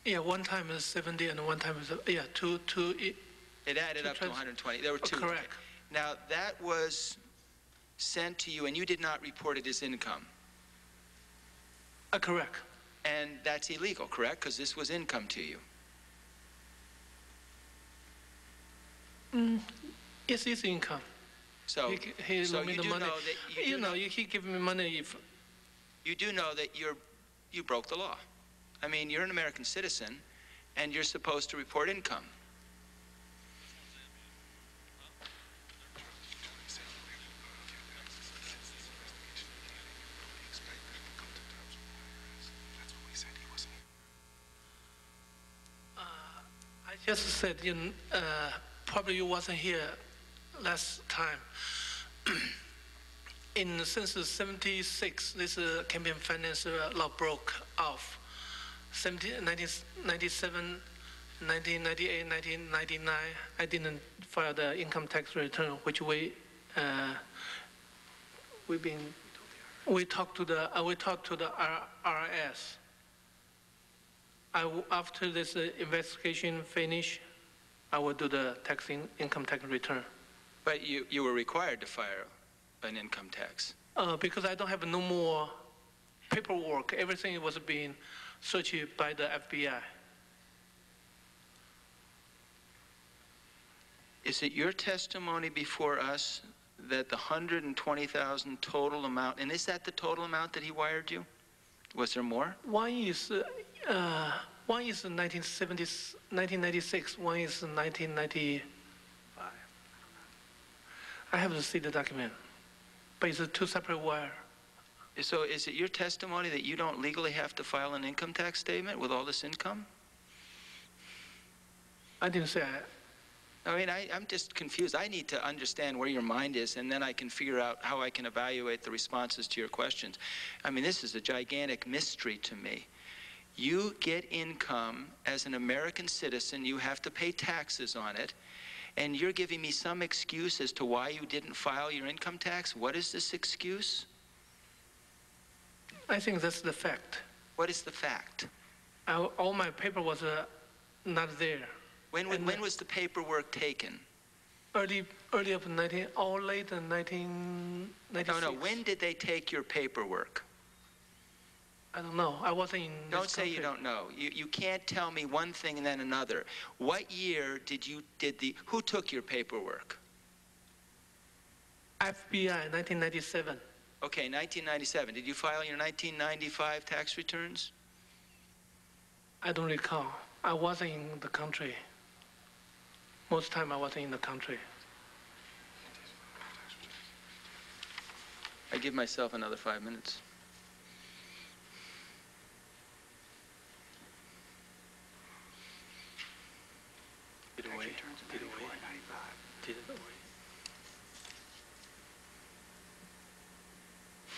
Yeah, one time is 70, and one time is two. It added up to 120. There were two. Correct. Now that was sent to you, and you did not report it as income. Correct. And that's illegal, correct? Because this was income to you. Yes, it's income. So he do know that he give me money if. You do know that you broke the law. I mean, you're an American citizen, and you're supposed to report income. I just said probably you wasn't here last time. in since 76, this campaign finance law broke off. 1997, 1998, 1999, I didn't file the income tax return, which we talked to the IRS. After this investigation finish, I will do the income tax return. But you were required to file an income tax. Because I don't have no more paperwork. Everything was being searched by the FBI. Is it your testimony before us that the $120,000 total amount, and is that the total amount that he wired you? Was there more? One is 1996, one is 1995. I have to see the document, but it's two separate wires. So is it your testimony that you don't legally have to file an income tax statement with all this income? I didn't say that. I mean, I'm just confused. I need to understand where your mind is, and then I can figure out how I can evaluate the responses to your questions. I mean, this is a gigantic mystery to me. You get income as an American citizen. You have to pay taxes on it, and you're giving me some excuse as to why you didn't file your income tax. What is this excuse? I think that's the fact. What is the fact? All my paper was not there. When was the paperwork taken? Early of 19, or late in 1996. No, no, when did they take your paperwork? I don't know, I wasn't in this country. Don't say you don't know. You can't tell me one thing and then another. What year who took your paperwork? FBI, 1997. Okay, 1997. Did you file your 1995 tax returns? I don't recall. I wasn't in the country. Most time I wasn't in the country. I give myself another 5 minutes. Did away. Did away. Did away.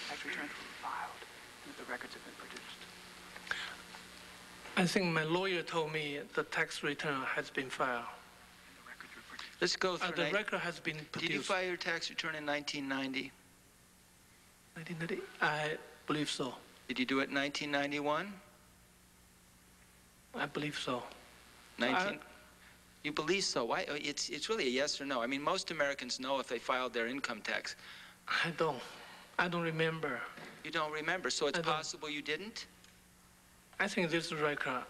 Tax returns were filed, and the records have been produced. I think my lawyer told me the tax return has been filed. Let's go through. The record has been produced. Did you file your tax return in 1990? 1990? I believe so. Did you do it in 1991? I believe so. You believe so? Why? It's really a yes or no. I mean, most Americans know if they filed their income tax. I don't remember. You don't remember, so it's possible you didn't? I think this is record.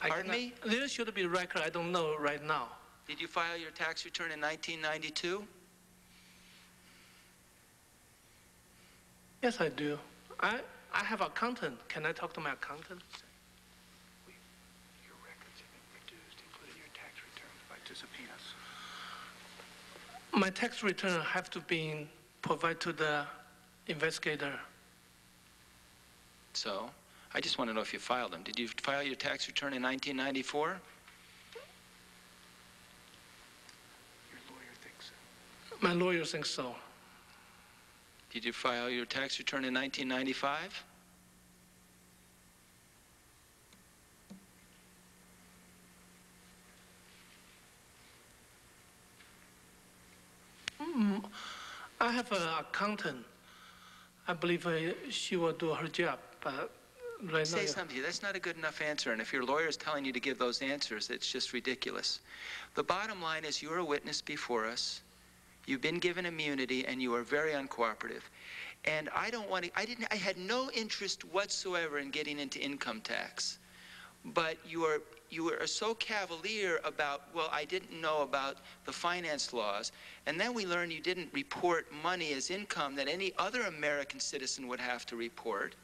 Pardon me? This should be record. I don't know right now. Did you file your tax return in 1992? Yes, I do. I have an accountant. Can I talk to my accountant? Your records have been produced, including your tax returns, by two subpoenas. My tax return have to be provided to the investigator. So? I just want to know if you filed them. Did you file your tax return in 1994? Your lawyer thinks so. My lawyer thinks so. Did you file your tax return in 1995? I have an accountant. I believe she will do her job, but right. Say something. That's not a good enough answer, and if your lawyer is telling you to give those answers, it's just ridiculous. The bottom line is you're a witness before us. You've been given immunity, and you are very uncooperative. And I don't want to. I had no interest whatsoever in getting into income tax, but you are so cavalier about. Well, I didn't know about the finance laws, and then we learn you didn't report money as income that any other American citizen would have to report.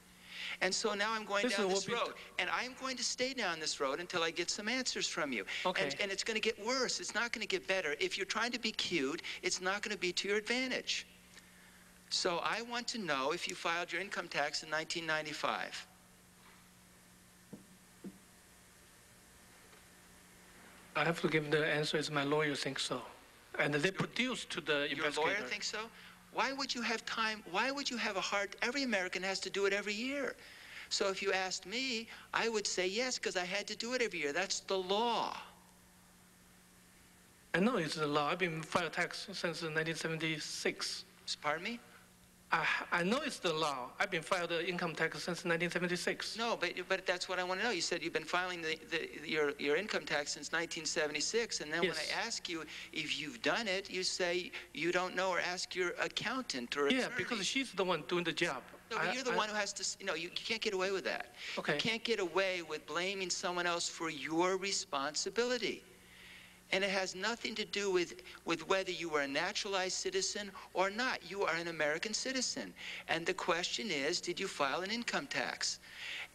And so now I'm going down this road, and I'm going to stay down this road until I get some answers from you. Okay. And it's going to get worse. It's not going to get better. If you're trying to be cute, it's not going to be to your advantage. So I want to know if you filed your income tax in 1995. I have to give the answer as my lawyer thinks so. And they produced to the investigator. Your lawyer thinks so? Why would you have time? Why would you have a heart? Every American has to do it every year. So if you asked me, I would say yes, because I had to do it every year. That's the law. I know it's the law. I've been in biotech since 1976. Pardon me? I know it's the law. I've been filed income tax since 1976. No, but that's what I want to know. You said you've been filing your income tax since 1976, and then yes. When I ask you if you've done it, you say you don't know, or ask your accountant or attorney. Yeah, because she's the one doing the job. No, but you're the one who has to. No, you can't get away with that. Okay. You can't get away with blaming someone else for your responsibility. And it has nothing to do with whether you were a naturalized citizen or not. You are an American citizen. And the question is, did you file an income tax?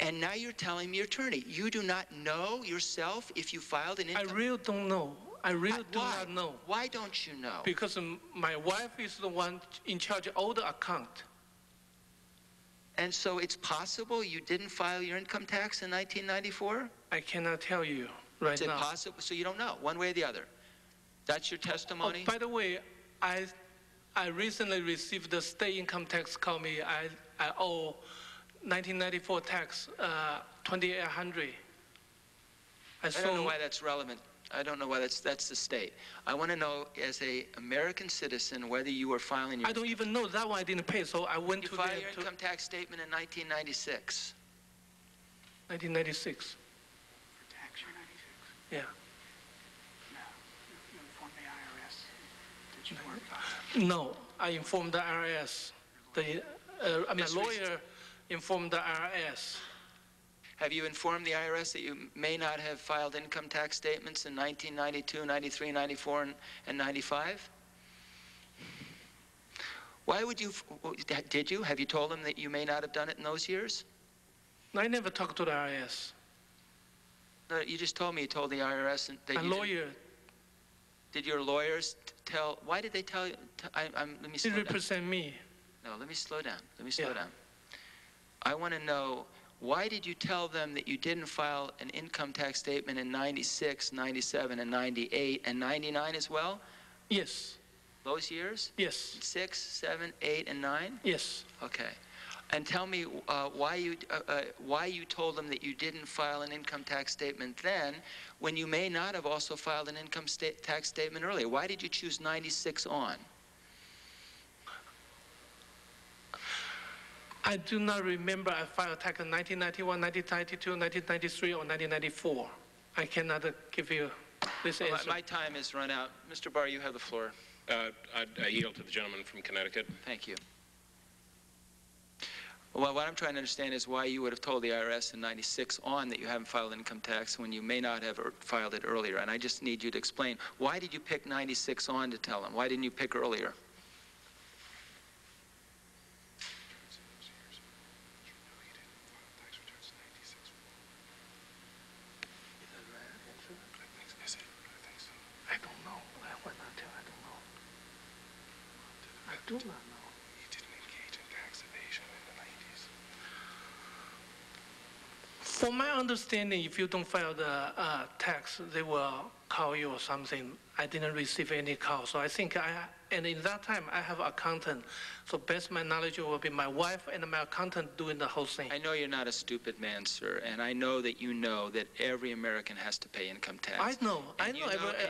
And now you're telling me, your attorney, you do not know yourself if you filed an income tax? I really don't know. I really do not know. Why don't you know? Because my wife is the one in charge of all the account. And so it's possible you didn't file your income tax in 1994? I cannot tell you. Right Is it now. Possible? So you don't know, one way or the other. That's your testimony? Oh, by the way, I recently received the state income tax call me. I owe 1994 tax, 2,800. I don't know why that's relevant. I don't know why that's the state. I want to know, as a American citizen, whether you were filing your... I don't even know. That one I didn't pay, so I went to... You filed your income tax statement in 1996. 1996. Yeah. No, you informed the IRS. Did you work on it? No, I informed the IRS. My lawyer informed the IRS. Have you informed the IRS that you may not have filed income tax statements in 1992, 93, 94, and 95? Why would you, did you? Have you told them that you may not have done it in those years? I never talked to the IRS. No, you just told me you told the IRS and that lawyer. Did your lawyers tell? Why did they tell you? Let me slow down. They represent me. No, let me slow down. Let me slow down. I want to know, why did you tell them that you didn't file an income tax statement in 96, 97, and 98, and 99 as well? Yes. Those years? Yes. 6, 7, 8, and 9? Yes. Okay. And tell me why you told them that you didn't file an income tax statement then, when you may not have also filed an income tax statement earlier. Why did you choose 96 on? I do not remember I filed tax in 1991, 1992, 1993, or 1994. I cannot give you this answer. My time has run out. Mr. Barr, you have the floor. I yield to the gentleman from Connecticut. Thank you. Well, what I'm trying to understand is why you would have told the IRS in 96 on that you haven't filed income tax when you may not have filed it earlier. And I just need you to explain, why did you pick 96 on to tell them? Why didn't you pick earlier? I don't know. I would not tell. I don't know. I do not know. From my understanding, if you don't file the tax, they will call you or something. I didn't receive any call, so I think and in that time, I have an accountant. So best my knowledge will be my wife and my accountant doing the whole thing. I know you're not a stupid man, sir, and I know that every American has to pay income tax. I know every American has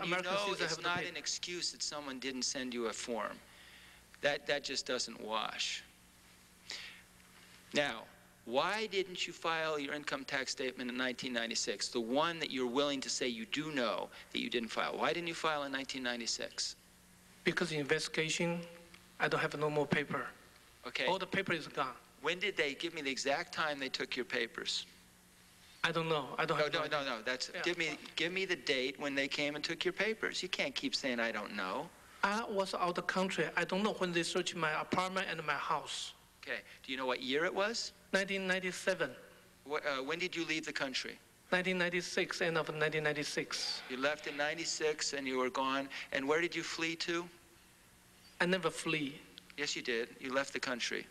to pay. It's not an excuse that someone didn't send you a form. That just doesn't wash. Now, why didn't you file your income tax statement in 1996, the one that you're willing to say you do know that you didn't file? Why didn't you file in 1996? Because the investigation, I don't have no more paper. Okay. All the paper is gone. When did they give me the exact time they took your papers? I don't know. I don't have no. That's give me the date when they came and took your papers. You can't keep saying I don't know. I was out of the country. I don't know when they searched my apartment and my house. Okay. Do you know what year it was? 1997. When did you leave the country? 1996, end of 1996. You left in 96 and you were gone. And where did you flee to? I never flee. Yes, you did. You left the country.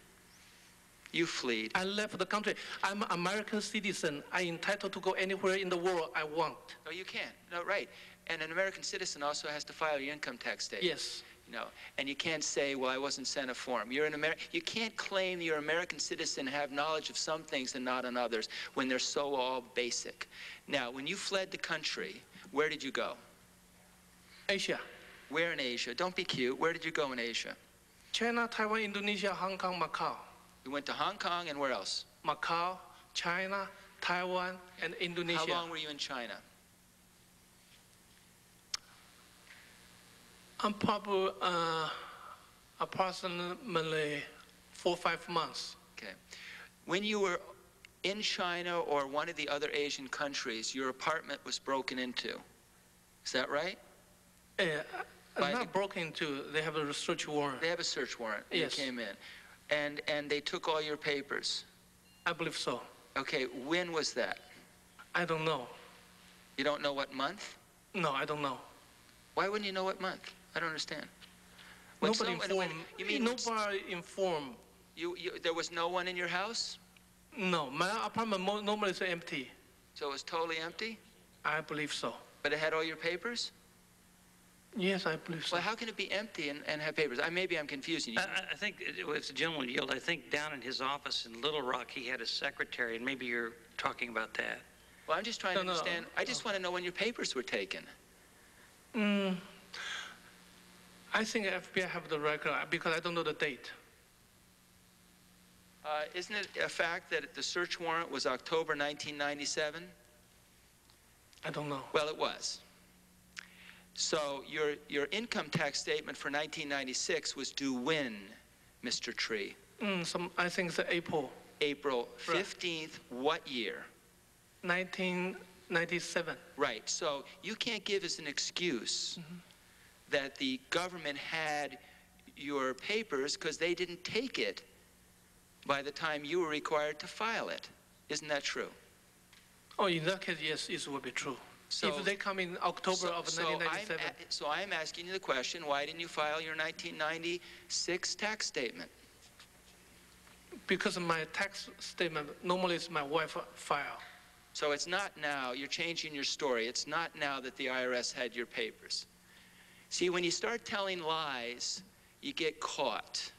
You fled. I left the country. I'm an American citizen. I'm entitled to go anywhere in the world I want. No, you can't. No, right. And an American citizen also has to file your income tax statement. Yes. And you can't say, well, I wasn't sent a form. You're an American. You can't claim you're an American citizen and have knowledge of some things and not on others when they're so all basic. Now, when you fled the country, where did you go? Asia. Where in Asia? Don't be cute. Where did you go in Asia? China, Taiwan, Indonesia, Hong Kong, Macau. You went to Hong Kong and where else? Macau, China, Taiwan, and Indonesia. How long were you in China? Probably approximately 4 or 5 months. Okay. When you were in China or one of the other Asian countries, your apartment was broken into. Is that right? Not broken into. They have a search warrant. They have a search warrant. Yes. You came in. And they took all your papers? I believe so. Okay. When was that? I don't know. You don't know what month? No, I don't know. Why wouldn't you know what month? I don't understand. When nobody informed. You mean nobody informed? There was no one in your house? No, my apartment normally is empty. So it was totally empty? I believe so. But it had all your papers? Yes, I believe so. Well, how can it be empty and have papers? Maybe I'm confusing you. I think if the gentleman yelled, I think down in his office in Little Rock, he had a secretary, and maybe you're talking about that. Well, I'm just trying to understand. I just want to know when your papers were taken. I think FBI have the record because I don't know the date. Isn't it a fact that the search warrant was October 1997? I don't know. Well, it was. So your income tax statement for 1996 was due when, Mr. Trie? I think it's April. April 15th, what year? 1997. Right. So you can't give us an excuse that the government had your papers because they didn't take it by the time you were required to file it. Isn't that true? Oh, in that case, yes, it would be true. So, if they come in October of 1997. So I'm asking you the question, why didn't you file your 1996 tax statement? Because my tax statement normally is my wife's file. So it's not now, you're changing your story, it's not now that the IRS had your papers. See, when you start telling lies, you get caught.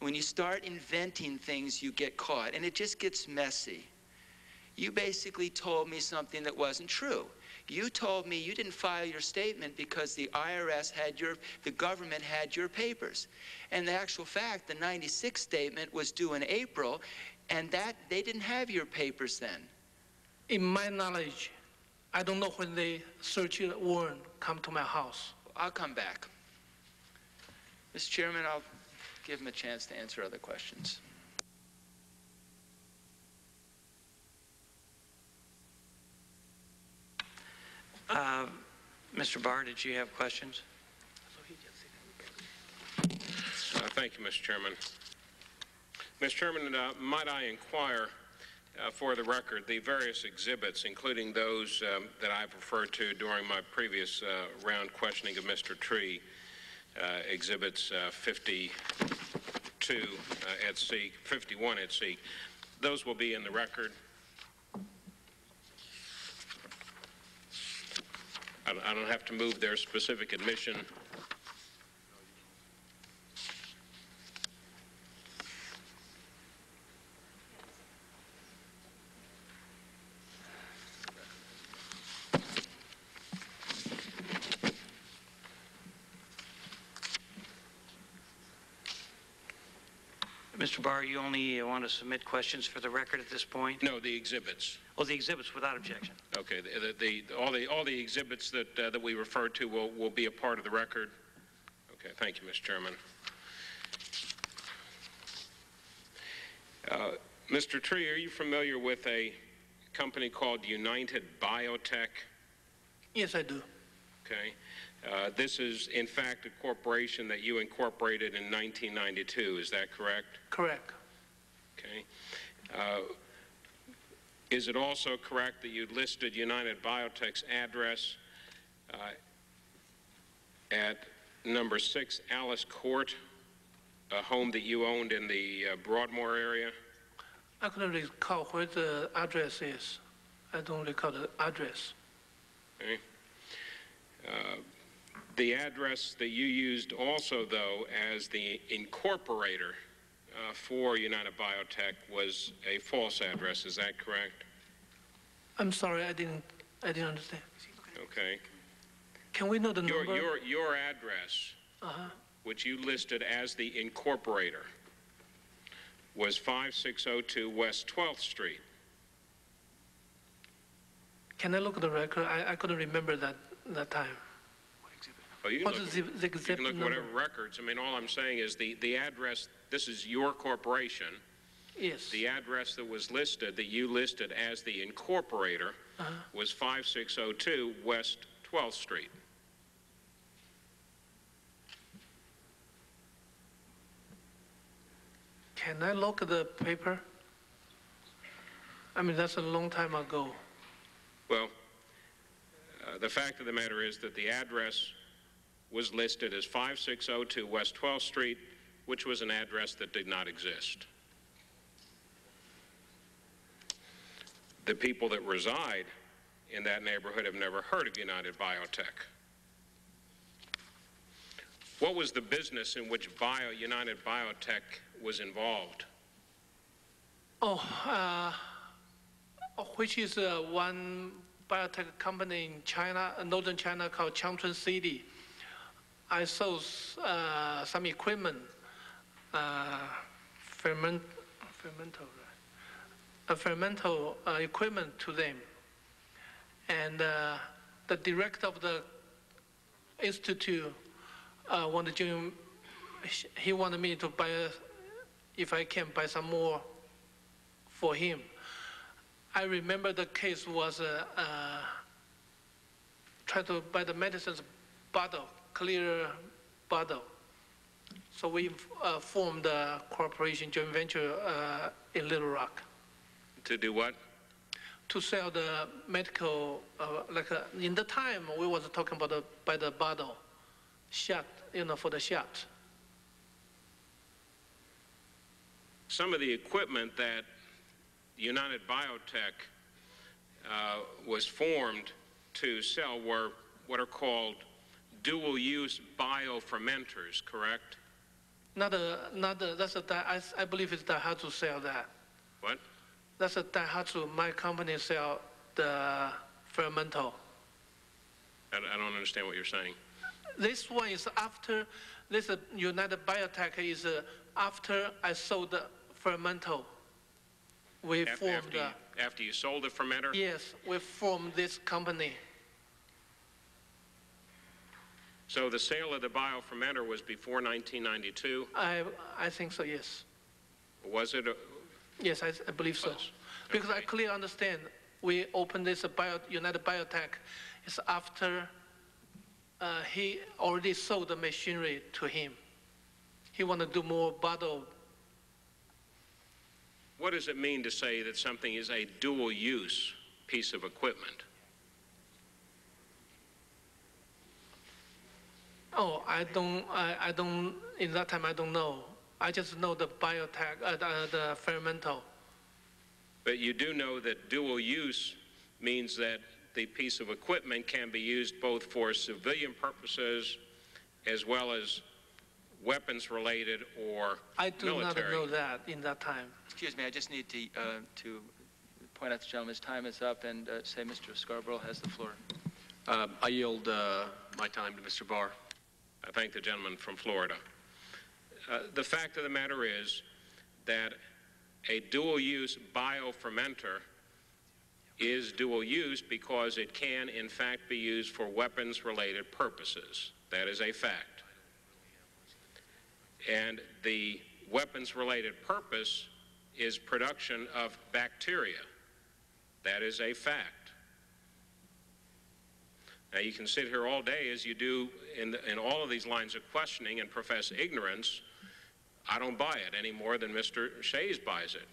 When you start inventing things, you get caught, and it just gets messy. You basically told me something that wasn't true. You told me you didn't file your statement because the IRS had the government had your papers. And the actual fact, the 96 statement was due in April, and that they didn't have your papers then. In my knowledge, I don't know when they search warrant come to my house. I'll come back. Mr. Chairman, I'll give him a chance to answer other questions. Mr. Barr, did you have questions? Thank you, Mr. Chairman. Mr. Chairman, might I inquire for the record, the various exhibits, including those that I've referred to during my previous round questioning of Mr. Trie, exhibits 52 at C, 51 at C, those will be in the record. I don't have to move their specific admission. Mr. Barr, you only want to submit questions for the record at this point? No, the exhibits. Oh, the exhibits without objection. Okay. All the exhibits that that we referred to will be a part of the record. Okay. Thank you, Mr. Chairman. Mr. Trie, are you familiar with a company called United Biotech? Yes, I do. Okay. This is, in fact, a corporation that you incorporated in 1992. Is that correct? Correct. Okay. Is it also correct that you listed United Biotech's address at number 6 Alice Court, a home that you owned in the Broadmoor area? I couldn't recall where the address is. I don't recall the address. Okay. The address that you used also, though, as the incorporator for United Biotech was a false address. Is that correct? I'm sorry, I didn't understand. Okay. Can we know the number? Your address, which you listed as the incorporator, was 5602 West 12th Street. Can I look at the record? I couldn't remember that time. Oh, you can look whatever records. I mean, all I'm saying is the address, this is your corporation. Yes. The address that was listed, that you listed as the incorporator, was 5602 West 12th Street. Can I look at the paper? I mean, that's a long time ago. Well, the fact of the matter is that the address was listed as 5602 West 12th Street, which was an address that did not exist. The people that reside in that neighborhood have never heard of United Biotech. What was the business in which United Biotech was involved? Oh, which is one biotech company in China, northern China, called Changchun City. I sold some equipment, fermental equipment to them. And the director of the institute wanted me to buy, if I can, buy some more for him. I remember the case was trying to buy the medicines bottle, clear bottle. So we formed a corporation joint venture in Little Rock. To do what? To sell the medical, in the time we was talking about by the bottle shot, you know, for the shot. Some of the equipment that United Biotech was formed to sell were what are called dual-use biofermenters, correct? I believe it's Daihatsu sell that. What? That's a Daihatsu, my company sell the fermento. I don't understand what you're saying. This one is after, this United Biotech is after I sold the fermento. We formed after you sold the fermenter? Yes, we formed this company. So the sale of the biofermenter was before 1992? I think so, yes. Was it? Yes, I believe so. Because I clearly understand we opened this United Biotech. It's after he already sold the machinery to him. He wanted to do more bottle. What does it mean to say that something is a dual-use piece of equipment? Oh, I don't, in that time I don't know. I just know the biotech, the fermental. But you do know that dual use means that the piece of equipment can be used both for civilian purposes as well as weapons related or military. I do not know that in that time. Excuse me, I just need to point out to the gentleman's time is up and say Mr. Scarborough has the floor. I yield my time to Mr. Barr. I thank the gentleman from Florida. The fact of the matter is that a dual-use biofermenter is dual-use because it can, in fact, be used for weapons-related purposes. That is a fact. And the weapons-related purpose is production of bacteria. That is a fact. Now, you can sit here all day, as you do in all of these lines of questioning, and profess ignorance. I don't buy it any more than Mr. Shays buys it.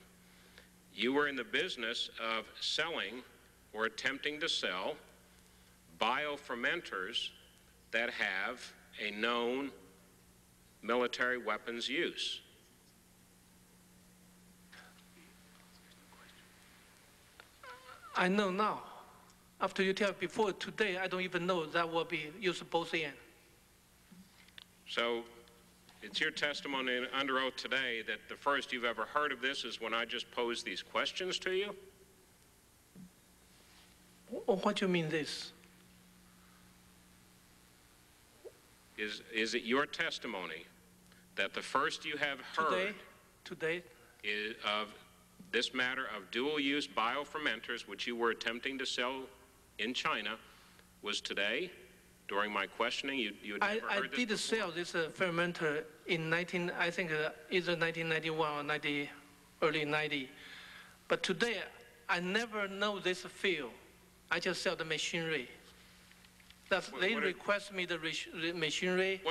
You were in the business of selling or attempting to sell biofermenters that have a known military weapons use. I know now. After you tell before today, I don't even know that will be used both ends. So it's your testimony under oath today that the first you've ever heard of this is when I just posed these questions to you? What do you mean this? Is it your testimony that the first you have heard today is of this matter of dual-use biofermenters, which you were attempting to sell in China, was today? During my questioning, you had never heard this? I did sell this fermenter in either 1991 or early 90. But today, I never know this field. I just sell the machinery. They request me the machinery.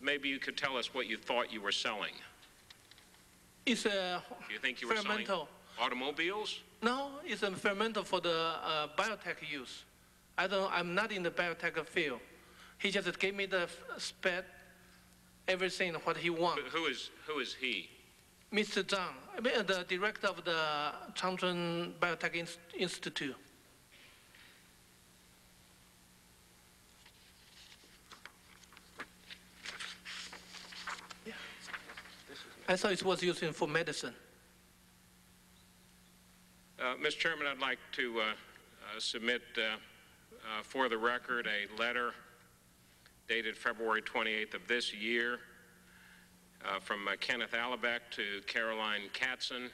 Maybe you could tell us what you thought you were selling. It's a Do you think you were fermenter. Selling automobiles? No, it's a fermenter for the biotech use. I'm not in the biotech field. He just gave me the spec, everything what he wants. Who is he? Mr. Zhang, the director of the Changchun Biotech Institute. Yeah. I thought it was used for medicine. Mr. Chairman, I'd like to submit. For the record, a letter dated February 28th of this year from Kenneth Alibek to Caroline Katzen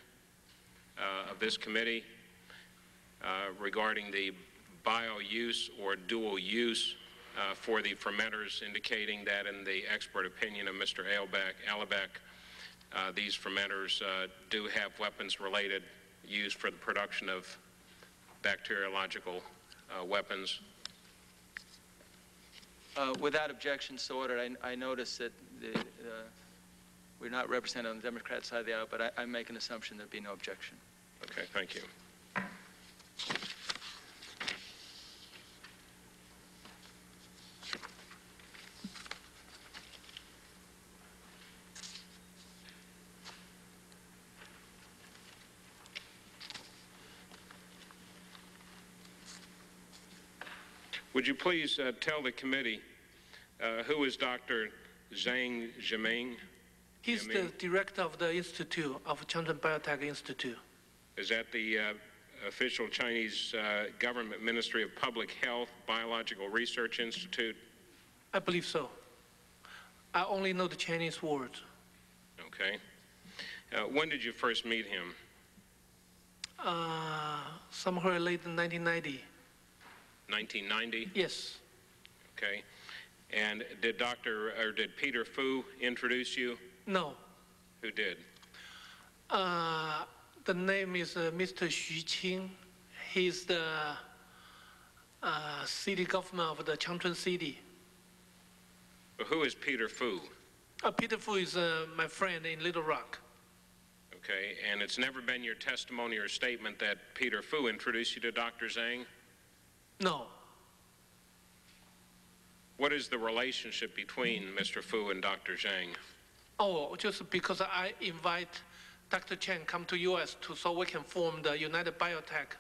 of this committee regarding the bio-use or dual-use for the fermenters, indicating that in the expert opinion of Mr. Alibek, these fermenters do have weapons-related use for the production of bacteriological weapons. Without objection, so ordered. I notice that we're not represented on the Democrat side of the aisle, but I make an assumption there'd be no objection. Okay, thank you. Would you please tell the committee who is Dr. Zhang Ximing? He's the director of the Institute, of Changchun Biotech Institute. Is that the official Chinese government Ministry of Public Health Biological Research Institute? I believe so. I only know the Chinese words. Okay. When did you first meet him? Somewhere late in 1990. 1990? Yes. Okay. And did Peter Fu introduce you? No. Who did? The name is Mr. Xu Qing. He's the city government of the Changchun City. Well, who is Peter Fu? Peter Fu is my friend in Little Rock. Okay. And it's never been your testimony or statement that Peter Fu introduced you to Dr. Zhang? No. What is the relationship between Mr. Fu and Dr. Zhang? Oh, just because I invite Dr. Chen come to U.S. so we can form the United Biotech.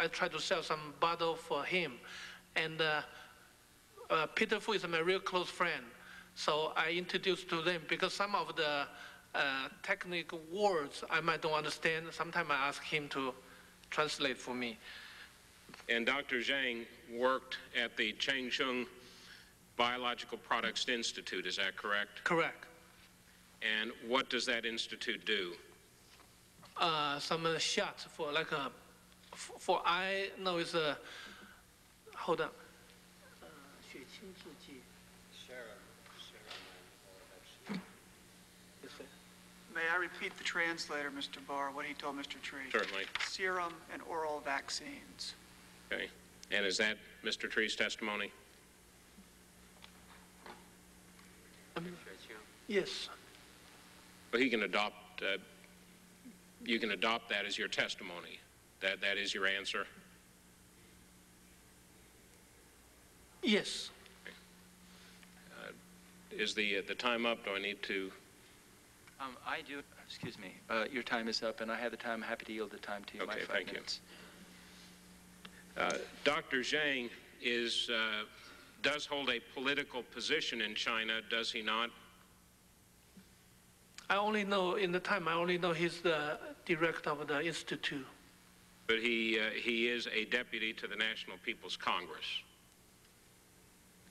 I try to sell some bottle for him, and Peter Fu is my real close friend. So I introduced to them because some of the technical words I might don't understand. Sometimes I ask him to translate for me. And Dr. Zhang worked at the Changsheng Biological Products Institute, is that correct? Correct. And what does that institute do? Some shots for like a, for I know it's a, hold on. May I repeat the translator, Mr. Barr, what he told Mr. Tree? Certainly. Serum and oral vaccines. Okay. And is that Mr. Tree's testimony? Yes. Well, he can adopt, you can adopt that as your testimony. That is your answer? Yes. Okay. Is the time up? Do I need to? I do, excuse me, your time is up, and I had the time. I'm happy to yield the time to you. Okay, thank you. Dr. Zhang is does hold a political position in China, does he not? I only know, in the time, I only know he's the director of the institute. But he is a deputy to the National People's Congress.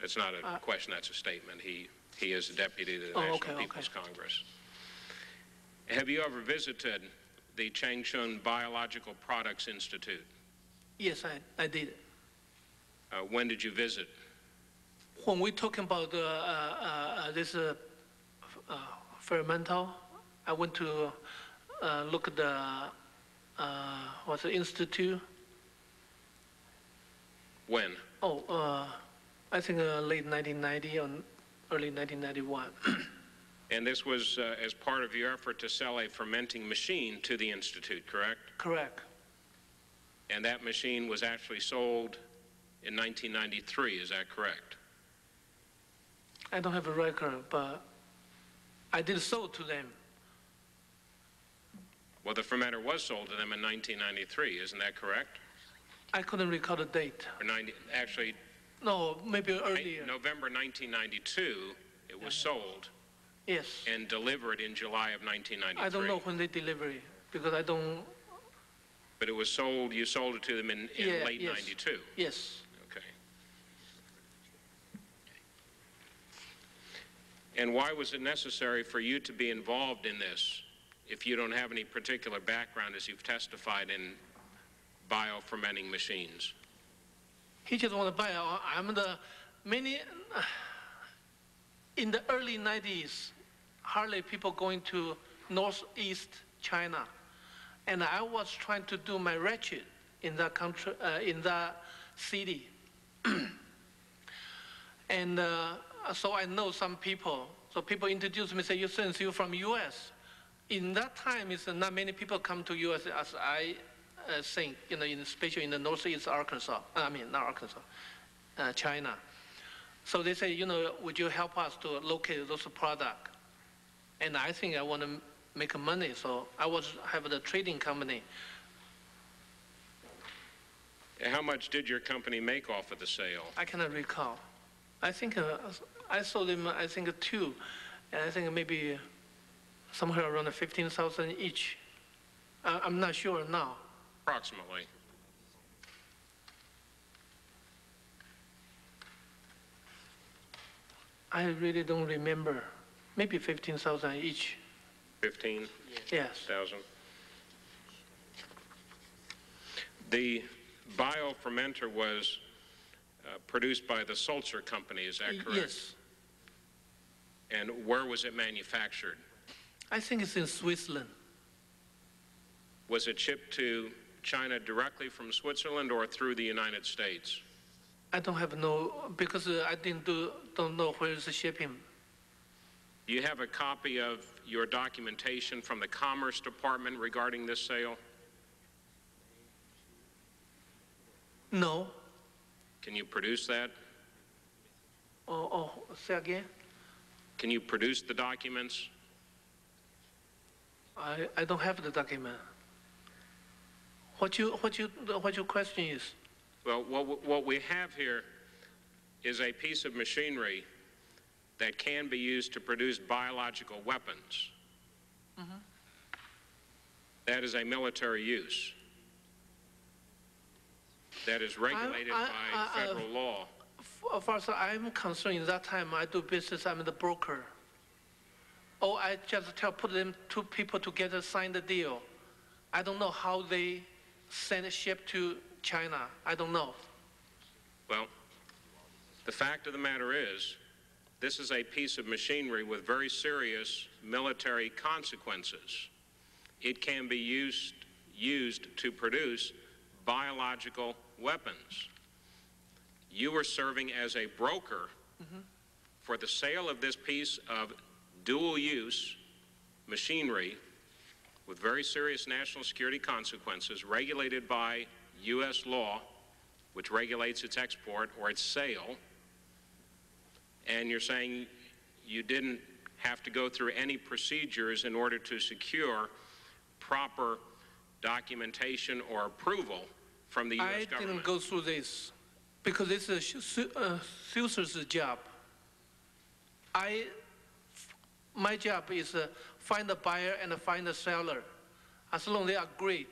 That's not a question, that's a statement. He is a deputy to the National People's Congress. Have you ever visited the Changsheng Biological Products Institute? Yes, I did. When did you visit? When we're talking about this fermental, I went to look at the what's the institute. When? Oh, I think late 1990 or early 1991. And this was as part of your effort to sell a fermenting machine to the institute, correct? Correct. And that machine was actually sold in 1993, is that correct? I don't have a record, but I did sell to them. Well, the fermenter was sold to them in 1993, isn't that correct? I couldn't recall the date. Or no, maybe earlier. November 1992, it was sold. Yes. And delivered in July of 1993. I don't know when they delivered it, because I don't... But it was sold, you sold it to them in late 92? Yes. Okay. And why was it necessary for you to be involved in this if you don't have any particular background, as you've testified, in biofermenting machines? He just wanted to buy. I'm the many, in the early 90s, hardly people going to northeast China. And I was trying to do my research in that country, in that city. And so I know some people. So people introduced me, say, you since you're from U.S. In that time, it's not many people come to U.S. as I think, you know, especially in the northeast Arkansas. I mean, not Arkansas, China. So they say, you know, would you help us to locate those products? And I think I want to make money, so I was have the trading company. How much did your company make off of the sale? I cannot recall. I think I sold them. I think two, and I think maybe somewhere around 15,000 each. I'm not sure now. Approximately. I really don't remember. Maybe 15,000 each. 15,000? Yes. The biofermenter was produced by the Sulzer company, is that correct? Yes. And where was it manufactured? I think it's in Switzerland. Was it shipped to China directly from Switzerland or through the United States? I don't have no, because I don't know where is the shipping. You have a copy of your documentation from the Commerce Department regarding this sale? No. Can you produce that? Say again? Can you produce the documents? I don't have the document. What your question is? Well, what we have here is a piece of machinery that can be used to produce biological weapons. Mm-hmm. That is a military use. That is regulated by federal law. First, I'm concerned in that time I do business, I'm the broker. Oh, I just put them two people together, sign the deal. I don't know how they send a ship to China. I don't know. Well, the fact of the matter is, this is a piece of machinery with very serious military consequences. It can be used to produce biological weapons. You were serving as a broker mm-hmm. for the sale of this piece of dual-use machinery with very serious national security consequences regulated by U.S. law, which regulates its export or its sale. And you're saying you didn't have to go through any procedures in order to secure proper documentation or approval from the U.S. government. I didn't go through this. because it's Sulzer's job. My job is find the buyer and find the seller. As long as they agree,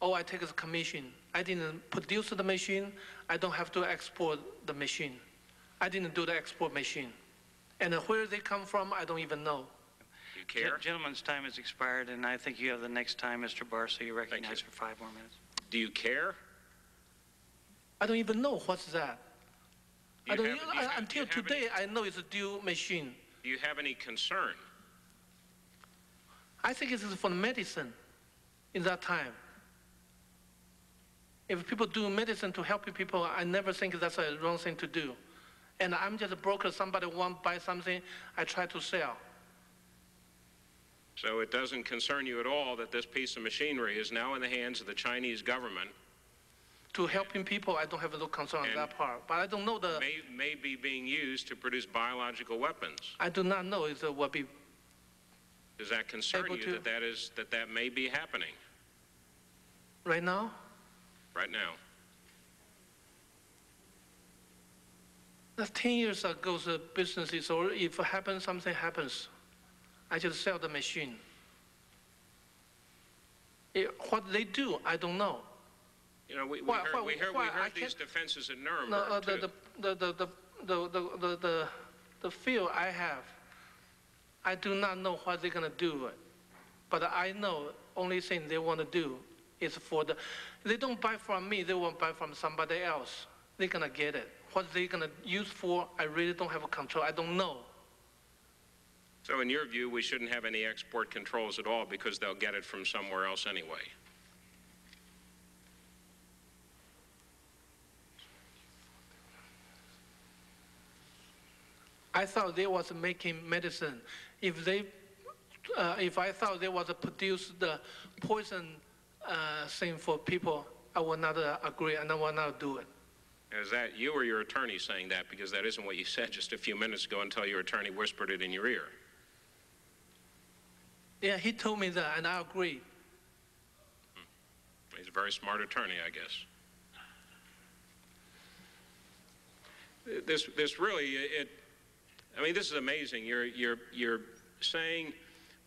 all I take is commission. I didn't produce the machine. I don't have to export the machine. I didn't do the export machine. And where they come from, I don't even know. You care? Gentleman's time has expired, and I think you have the next time, Mr. Barr, so you're recognized for 5 more minutes. Do you care? I don't even know what's that. I don't even, until today, I know it's a dual machine. Do you have any concern? I think it's for medicine in that time. If people do medicine to help people, I never think that's a wrong thing to do. And I'm just a broker. Somebody wants to buy something, I try to sell. So it doesn't concern you at all that this piece of machinery is now in the hands of the Chinese government? To helping people, I don't have a concern on that part. But I don't know the... May be being used to produce biological weapons. I do not know if it will be... Does that concern you to, that may be happening? Right now? Right now. That's 10 years ago, the businesses, or if it happens, something happens. I just sell the machine. What they do, I don't know. You know, we heard these defenses in Nuremberg. No, the feel I have, I do not know what they're going to do. But I know only thing they want to do is for the... They don't buy from me, they won't buy from somebody else. They're going to get it. What they're going to use for, I really don't have a control. I don't know. So in your view, we shouldn't have any export controls at all because they'll get it from somewhere else anyway? I thought they was making medicine. If I thought they was produce the poison thing for people, I would not agree and I would not do it. Is that you or your attorney saying that? Because that isn't what you said just a few minutes ago until your attorney whispered it in your ear. Yeah, he told me that, and I agree. He's a very smart attorney, I guess. This really, I mean, this is amazing. You're saying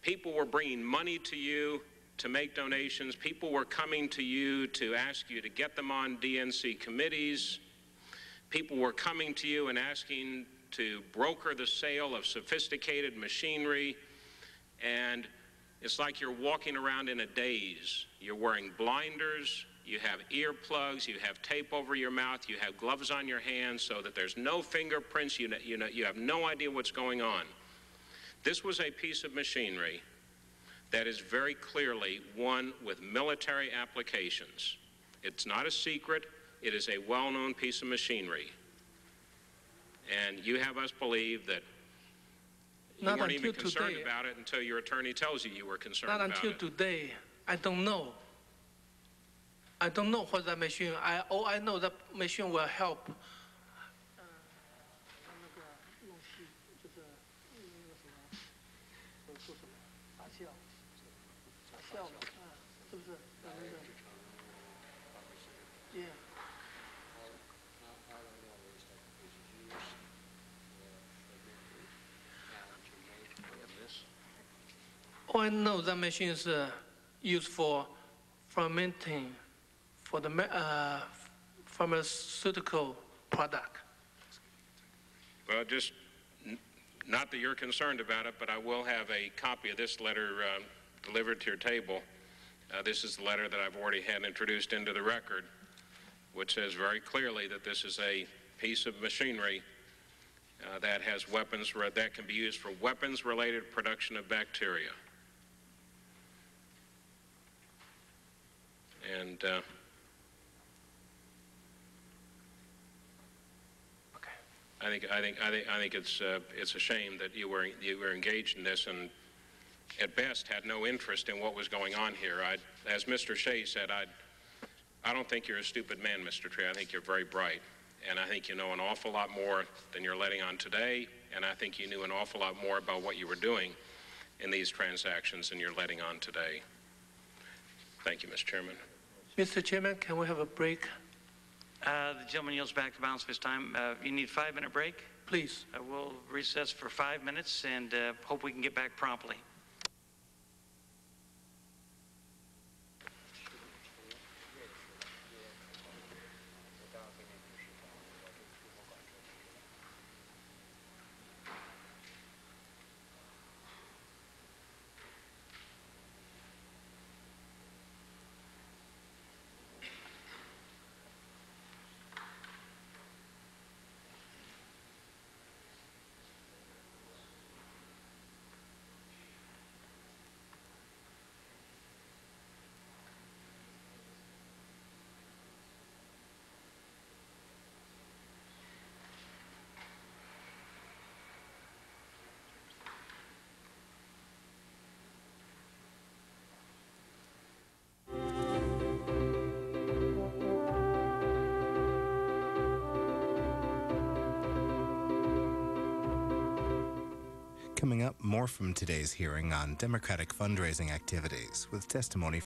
people were bringing money to you to make donations. People were coming to you to ask you to get them on DNC committees. People were coming to you and asking to broker the sale of sophisticated machinery. And it's like you're walking around in a daze. You're wearing blinders. You have earplugs. You have tape over your mouth. You have gloves on your hands so that there's no fingerprints. You have no idea what's going on. This was a piece of machinery that is very clearly one with military applications. It's not a secret. It is a well-known piece of machinery. And you have us believe that you weren't even concerned about it until your attorney tells you you were concerned about it. Not until today. I don't know. I don't know what that machine, all I know that machine will help. Oh, I know that machine is used for fermenting, for the pharmaceutical product. Well, just not that you're concerned about it, but I will have a copy of this letter delivered to your table. This is the letter that I've already had introduced into the record, which says very clearly that this is a piece of machinery that has weapons that can be used for weapons-related production of bacteria. And okay. I think it's a shame that you were engaged in this and at best had no interest in what was going on here. As Mr. Shea said, I don't think you're a stupid man, Mr. Trie. I think you're very bright, and I think you know an awful lot more than you're letting on today. And I think you knew an awful lot more about what you were doing in these transactions than you're letting on today. Thank you, Mr. Chairman. Mr. Chairman, can we have a break? The gentleman yields back the balance of his time. You need a 5-minute break? Please. We'll recess for 5 minutes and hope we can get back promptly. Coming up, more from today's hearing on Democratic fundraising activities with testimony